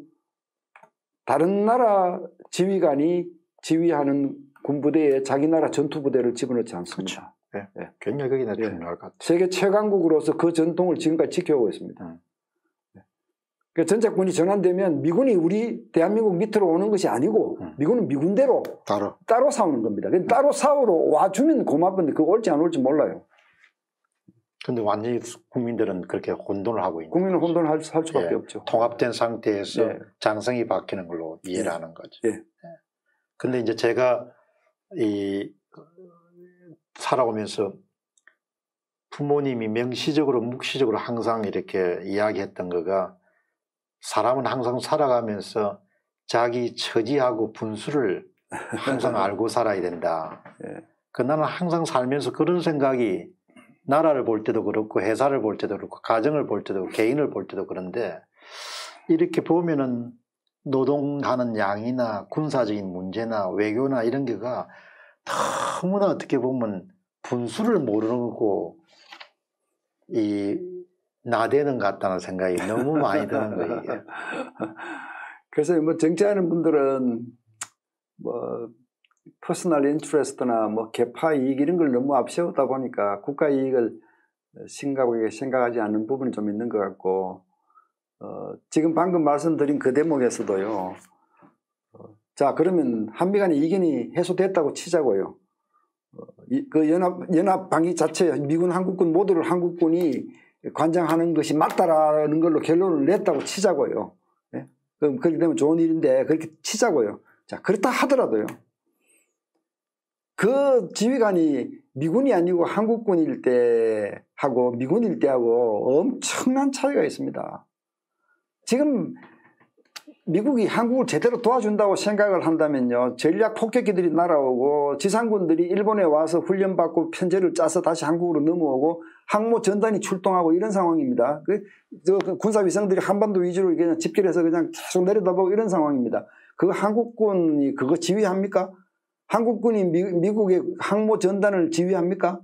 다른 나라 지휘관이 지휘하는 군부대에 자기 나라 전투부대를 집어넣지 않습니다. 그렇죠. 네. 굉장히 그게 중요할 것 같아요. 세계 최강국으로서 그 전통을 지금까지 지켜오고 있습니다. 전작권이 전환되면 미군이 우리 대한민국 밑으로 오는 것이 아니고 미군은 미군대로 따로 싸우는 겁니다. 따로 싸우러 와주면 고맙은데 그거 올지 안 올지 몰라요. 근데 완전히 국민들은 그렇게 혼돈을 하고 있는 국민은 혼돈을 할 수밖에 없죠. 통합된 상태에서 장성이 바뀌는 걸로 이해를 하는 거죠. 근데 이제 제가 살아오면서 부모님이 명시적으로 묵시적으로 항상 이렇게 이야기했던 거가 사람은 항상 살아가면서 자기 처지하고 분수를 항상 알고 살아야 된다. 그 나는 항상 살면서 그런 생각이 나라를 볼 때도 그렇고 회사를 볼 때도 그렇고 가정을 볼 때도 그렇고, 개인을 볼 때도 그런데 이렇게 보면은 노동하는 양이나 군사적인 문제나 외교나 이런 게가 너무나 어떻게 보면 분수를 모르고 이 나대는 것 같다는 생각이 너무 많이 드는 거예요. 그래서 뭐 정치하는 분들은 뭐 퍼스널 인트레스트나 뭐 개파 이익 이런 걸 너무 앞세우다 보니까 국가 이익을 심각하게 생각하지 않는 부분이 좀 있는 것 같고, 지금 방금 말씀드린 그 대목에서도요. 자, 그러면 한미 간의 이견이 해소됐다고 치자고요. 그 연합 방위 자체 미군 한국군 모두를 한국군이 관장하는 것이 맞다라는 걸로 결론을 냈다고 치자고요. 예? 그럼 그렇게 되면 좋은 일인데 그렇게 치자고요. 자, 그렇다 하더라도요. 그 지휘관이 미군이 아니고 한국군일 때 하고 미군일 때 하고 엄청난 차이가 있습니다. 지금 미국이 한국을 제대로 도와준다고 생각을 한다면요, 전략 폭격기들이 날아오고 지상군들이 일본에 와서 훈련받고 편제를 짜서 다시 한국으로 넘어오고 항모 전단이 출동하고 이런 상황입니다. 군사위성들이 한반도 위주로 그냥 집결해서 그냥 계속 내려다보고 이런 상황입니다. 그 한국군이 그거 지휘합니까? 한국군이 미국의 항모 전단을 지휘합니까?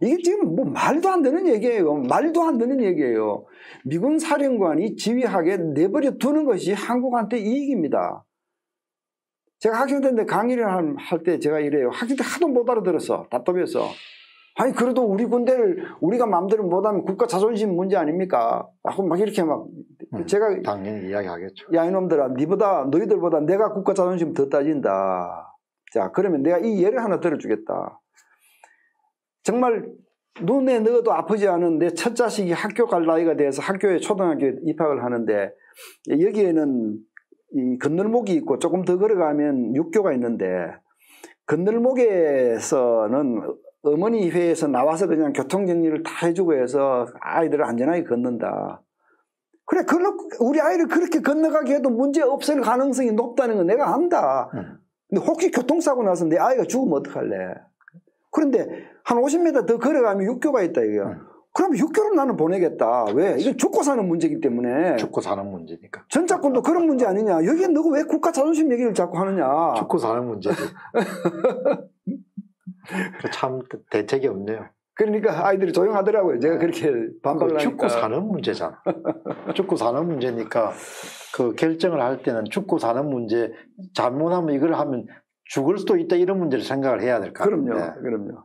이게 지금 뭐 말도 안 되는 얘기예요. 말도 안 되는 얘기예요. 미군 사령관이 지휘하게 내버려 두는 것이 한국한테 이익입니다. 제가 학생 때인데 강의를 할 때 제가 이래요. 학생 때 하도 못 알아들었어. 답답해서. 아니 그래도 우리 군대를 우리가 마음대로 못하면 국가 자존심 문제 아닙니까? 막 이렇게 막 제가 당연히 이야기하겠죠. 야 이놈들아, 너희들보다 내가 국가 자존심 더 따진다. 자, 그러면 내가 이 예를 하나 들어주겠다. 정말 눈에 넣어도 아프지 않은 내 첫 자식이 학교 갈 나이가 돼서 학교에 초등학교에 입학을 하는데, 여기에는 이 건널목이 있고 조금 더 걸어가면 육교가 있는데, 건널목에서는 어머니 회에서 나와서 그냥 교통정리를 다 해주고 해서 아이들을 안전하게 건넌다. 그래, 우리 아이를 그렇게 건너가게 해도 문제 없을 가능성이 높다는 건 내가 안다. 근데 혹시 교통사고 나서 내 아이가 죽으면 어떡할래? 그런데 한 50m 더 걸어가면 육교가 있다 이거야. 그럼 육교로 나는 보내겠다. 왜? 이건 죽고 사는 문제이기 때문에. 죽고 사는 문제니까. 전작권도 그런 문제 아니냐. 여기에 너가 왜 국가 자존심 얘기를 자꾸 하느냐. 죽고 사는 문제지. 참 대책이 없네요. 그러니까 아이들이 조용하더라고요. 제가 그렇게 반박을 하니까. 죽고 사는 문제잖아. 죽고 사는 문제니까 그 결정을 할 때는 죽고 사는 문제, 잘못하면 이걸 하면 죽을 수도 있다 이런 문제를 생각을 해야 될 것 같은데. 그럼요.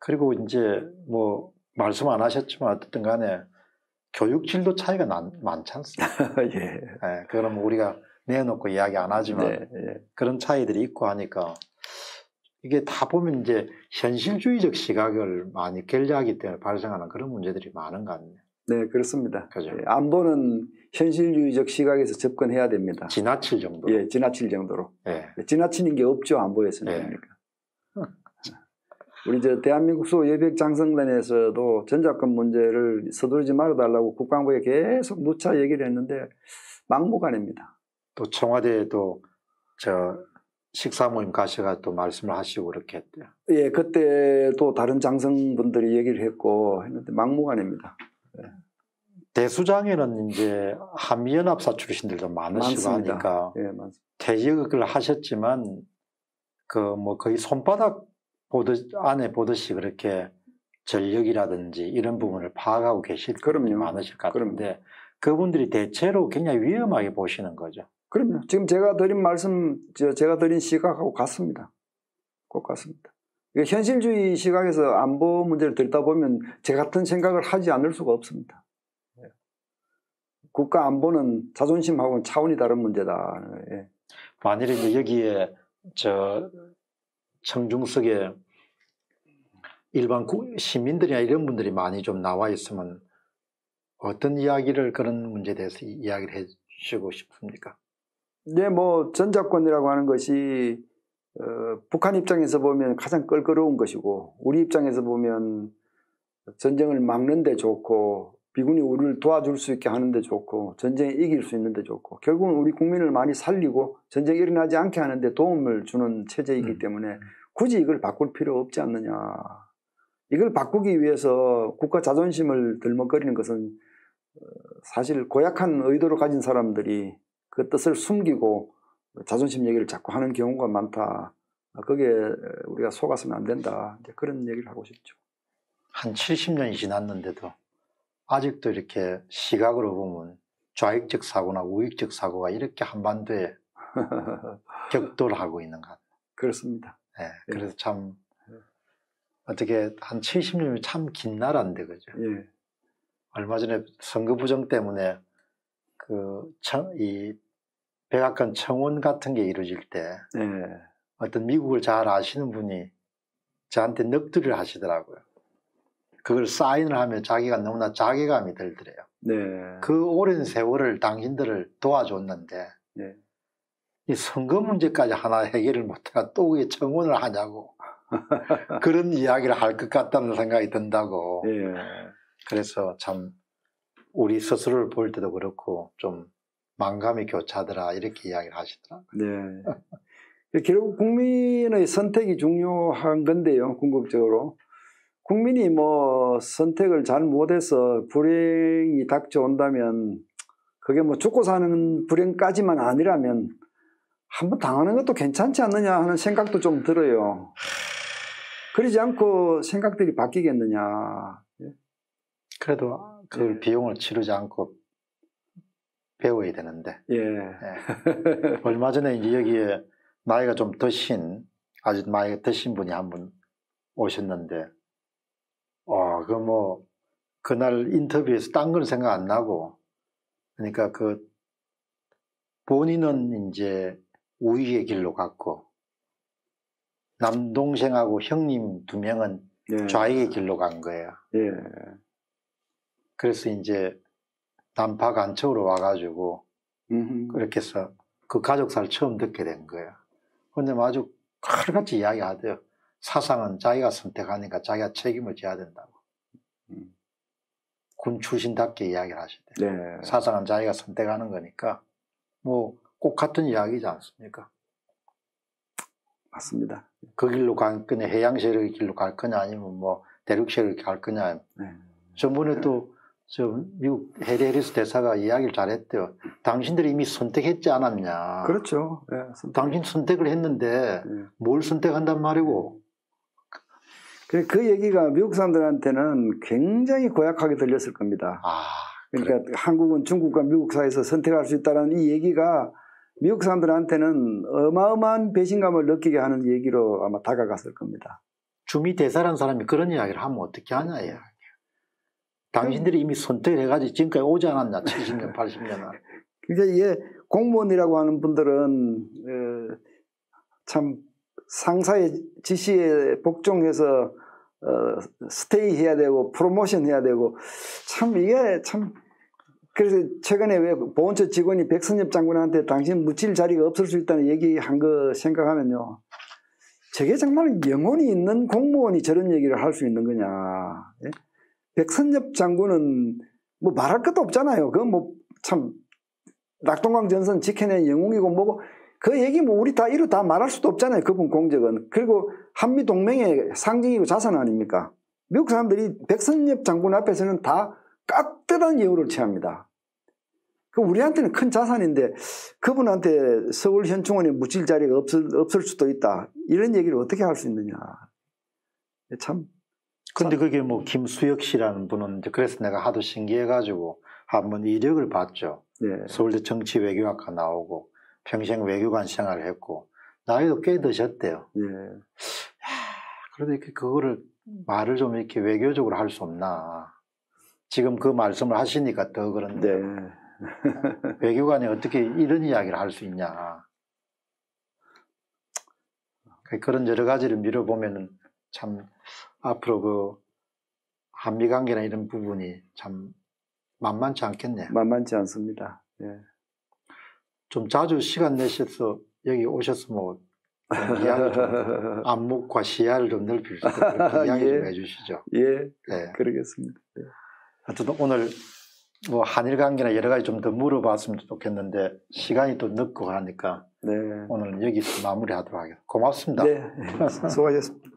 그리고 이제 뭐 말씀 안 하셨지만 어쨌든 간에 교육질도 차이가 많지 않습니까? 예. 예. 그럼 우리가 내놓고 이야기 안 하지만 그런 차이들이 있고 하니까 이게 다 보면 이제 현실주의적 시각을 많이 결여하기 때문에 발생하는 그런 문제들이 많은 것 같네요. 네, 그렇습니다. 그죠? 예, 안보는 현실주의적 시각에서 접근해야 됩니다. 지나칠 정도로. 예, 지나칠 정도로. 예. 지나치는 게 없죠, 안보에서는. 예. 그러니까. 우리 저 대한민국 소예백장성단에서도 전작권 문제를 서두르지 말아달라고 국방부에 계속 누차 얘기를 했는데 막무가내입니다. 또 청와대에도 저 식사 모임 가셔가 또 말씀을 하시고 그렇게 했대요. 예, 그때 또 다른 장성분들이 얘기를 했고 했는데 막무가내입니다. 대수장에는 이제 한미연합사 출신들도 많으시고 하니까 퇴직을 하셨지만 그 뭐 거의 손바닥 보듯 안에 보듯이 그렇게 전력이라든지 이런 부분을 파악하고 계실 분이 많으실 것 같은데 그분들이 대체로 굉장히 위험하게 보시는 거죠. 그럼요. 지금 제가 드린 말씀, 제가 드린 시각하고 같습니다. 꼭 같습니다. 현실주의 시각에서 안보 문제를 들여다보면 제 같은 생각을 하지 않을 수가 없습니다. 국가 안보는 자존심하고는 차원이 다른 문제다. 예. 만일에 이제 여기에 저 청중석에 일반 시민들이나 이런 분들이 많이 좀 나와 있으면 어떤 이야기를 그런 문제에 대해서 이야기를 해 주시고 싶습니까? 네, 뭐 전작권이라고 하는 것이 북한 입장에서 보면 가장 껄끄러운 것이고, 우리 입장에서 보면 전쟁을 막는 데 좋고 미군이 우리를 도와줄 수 있게 하는 데 좋고 전쟁에 이길 수 있는 데 좋고 결국은 우리 국민을 많이 살리고 전쟁이 일어나지 않게 하는 데 도움을 주는 체제이기 때문에 굳이 이걸 바꿀 필요 없지 않느냐. 이걸 바꾸기 위해서 국가 자존심을 들먹거리는 것은 사실 고약한 의도를 가진 사람들이 그 뜻을 숨기고 자존심 얘기를 자꾸 하는 경우가 많다. 그게 우리가 속았으면 안 된다. 이제 그런 얘기를 하고 싶죠. 한 70년이 지났는데도 아직도 이렇게 시각으로 보면 좌익적 사고나 우익적 사고가 이렇게 한반도에 격돌하고 있는 것 같아요. 그렇습니다. 네, 그래서 예. 참 어떻게 한 70년이 참 긴 나라인데 그죠? 예. 얼마 전에 선거 부정 때문에 이 백악관 청원 같은 게 이루어질 때 예. 어떤 미국을 잘 아시는 분이 저한테 넋두리를 하시더라고요. 그걸 사인을 하면 자기가 너무나 자괴감이 들더래요. 네. 그 오랜 세월을 당신들을 도와줬는데 네. 이 선거 문제까지 하나 해결을 못하고 또 왜 청원을 하냐고 그런 이야기를 할 것 같다는 생각이 든다고. 네. 그래서 참 우리 스스로를 볼 때도 그렇고 좀 만감이 교차더라 이렇게 이야기를 하시더라고요. 네. 결국 국민의 선택이 중요한 건데요. 궁극적으로. 국민이 뭐 선택을 잘 못해서 불행이 닥쳐온다면 그게 뭐 죽고 사는 불행까지만 아니라면 한번 당하는 것도 괜찮지 않느냐 하는 생각도 좀 들어요. 그러지 않고 생각들이 바뀌겠느냐. 그래도 그 예. 비용을 치르지 않고 배워야 되는데. 예. 예. 얼마 전에 이제 여기에 나이가 좀 드신 아직 나이가 드신 분이 한 분 오셨는데. 그 뭐 그날 인터뷰에서 딴 건 생각 안 나고 그러니까 그 본인은 이제 우익의 길로 갔고 남동생하고 형님 두 명은 네. 좌익의 길로 간 거예요. 네. 그래서 이제 남파 간첩으로 와가지고 그렇게 해서 그 가족사를 처음 듣게 된 거예요. 근데 아주 칼같이 이야기하대요. 사상은 자기가 선택하니까 자기가 책임을 져야 된다고. 군 출신답게 이야기를 하시대요. 네. 사상은 자기가 선택하는 거니까 뭐 꼭 같은 이야기지 않습니까? 맞습니다. 그 길로 갈 거냐 해양 세력의 길로 갈 거냐 아니면 뭐 대륙 세력이 갈 거냐. 네. 저번에 또 저 미국 해리 해리스 대사가 이야기를 잘했대요. 당신들이 이미 선택했지 않았냐. 그렇죠. 네, 선택. 당신 선택을 했는데 네. 뭘 선택한단 말이고. 그 얘기가 미국 사람들한테는 굉장히 고약하게 들렸을 겁니다. 아, 그러니까 그래. 한국은 중국과 미국 사이에서 선택할 수 있다는 이 얘기가 미국 사람들한테는 어마어마한 배신감을 느끼게 하는 얘기로 아마 다가갔을 겁니다. 주미 대사라는 사람이 그런 이야기를 하면 어떻게 하냐 이야기. 당신들이 이미 선택을 해가지고 지금까지 오지 않았냐, 70년, 80년. 그러니까 이게 공무원이라고 하는 분들은 참 상사의 지시에 복종해서 스테이 해야 되고 프로모션 해야 되고 참 이게 참 그래서 최근에 왜 보훈처 직원이 백선엽 장군한테 당신 묻힐 자리가 없을 수 있다는 얘기한 거 생각하면요. 저게 정말 영혼이 있는 공무원이 저런 얘기를 할 수 있는 거냐. 예? 백선엽 장군은 뭐 말할 것도 없잖아요. 그건 뭐 참 낙동강 전선 지켜낸 영웅이고 뭐고 그 얘기 뭐 우리 다 이루 다 말할 수도 없잖아요. 그분 공적은. 그리고 한미동맹의 상징이고 자산 아닙니까? 미국 사람들이 백선엽 장군 앞에서는 다 깍듯한 예우를 취합니다. 그 우리한테는 큰 자산인데 그분한테 서울 현충원에 묻힐 자리가 없을 수도 있다. 이런 얘기를 어떻게 할 수 있느냐. 참. 근데 그게 뭐 김수혁 씨라는 분은 그래서 내가 하도 신기해가지고 한번 이력을 봤죠. 네. 서울대 정치외교학과 나오고 평생 외교관 생활을 했고 나이도 꽤 드셨대요. 네. 그래도 이렇게 그거를 말을 좀 이렇게 외교적으로 할 수 없나. 지금 그 말씀을 하시니까 더 그런데 네. 외교관이 어떻게 이런 이야기를 할 수 있냐. 그런 여러 가지를 미뤄보면은 참 앞으로 그 한미 관계나 이런 부분이 참 만만치 않겠네요. 만만치 않습니다. 예. 좀 자주 시간 내셔서 여기 오셔서 뭐 안목과 시야를 좀 넓힐 수 있도록 이야기 예. 좀 해주시죠. 예. 예. 그러겠습니다. 예. 하여튼 오늘 뭐 한일 관계나 여러 가지 좀 더 물어봤으면 좋겠는데 시간이 또 늦고 하니까 네. 오늘 여기서 마무리하도록 하겠습니다. 고맙습니다. 네. 수고하셨습니다.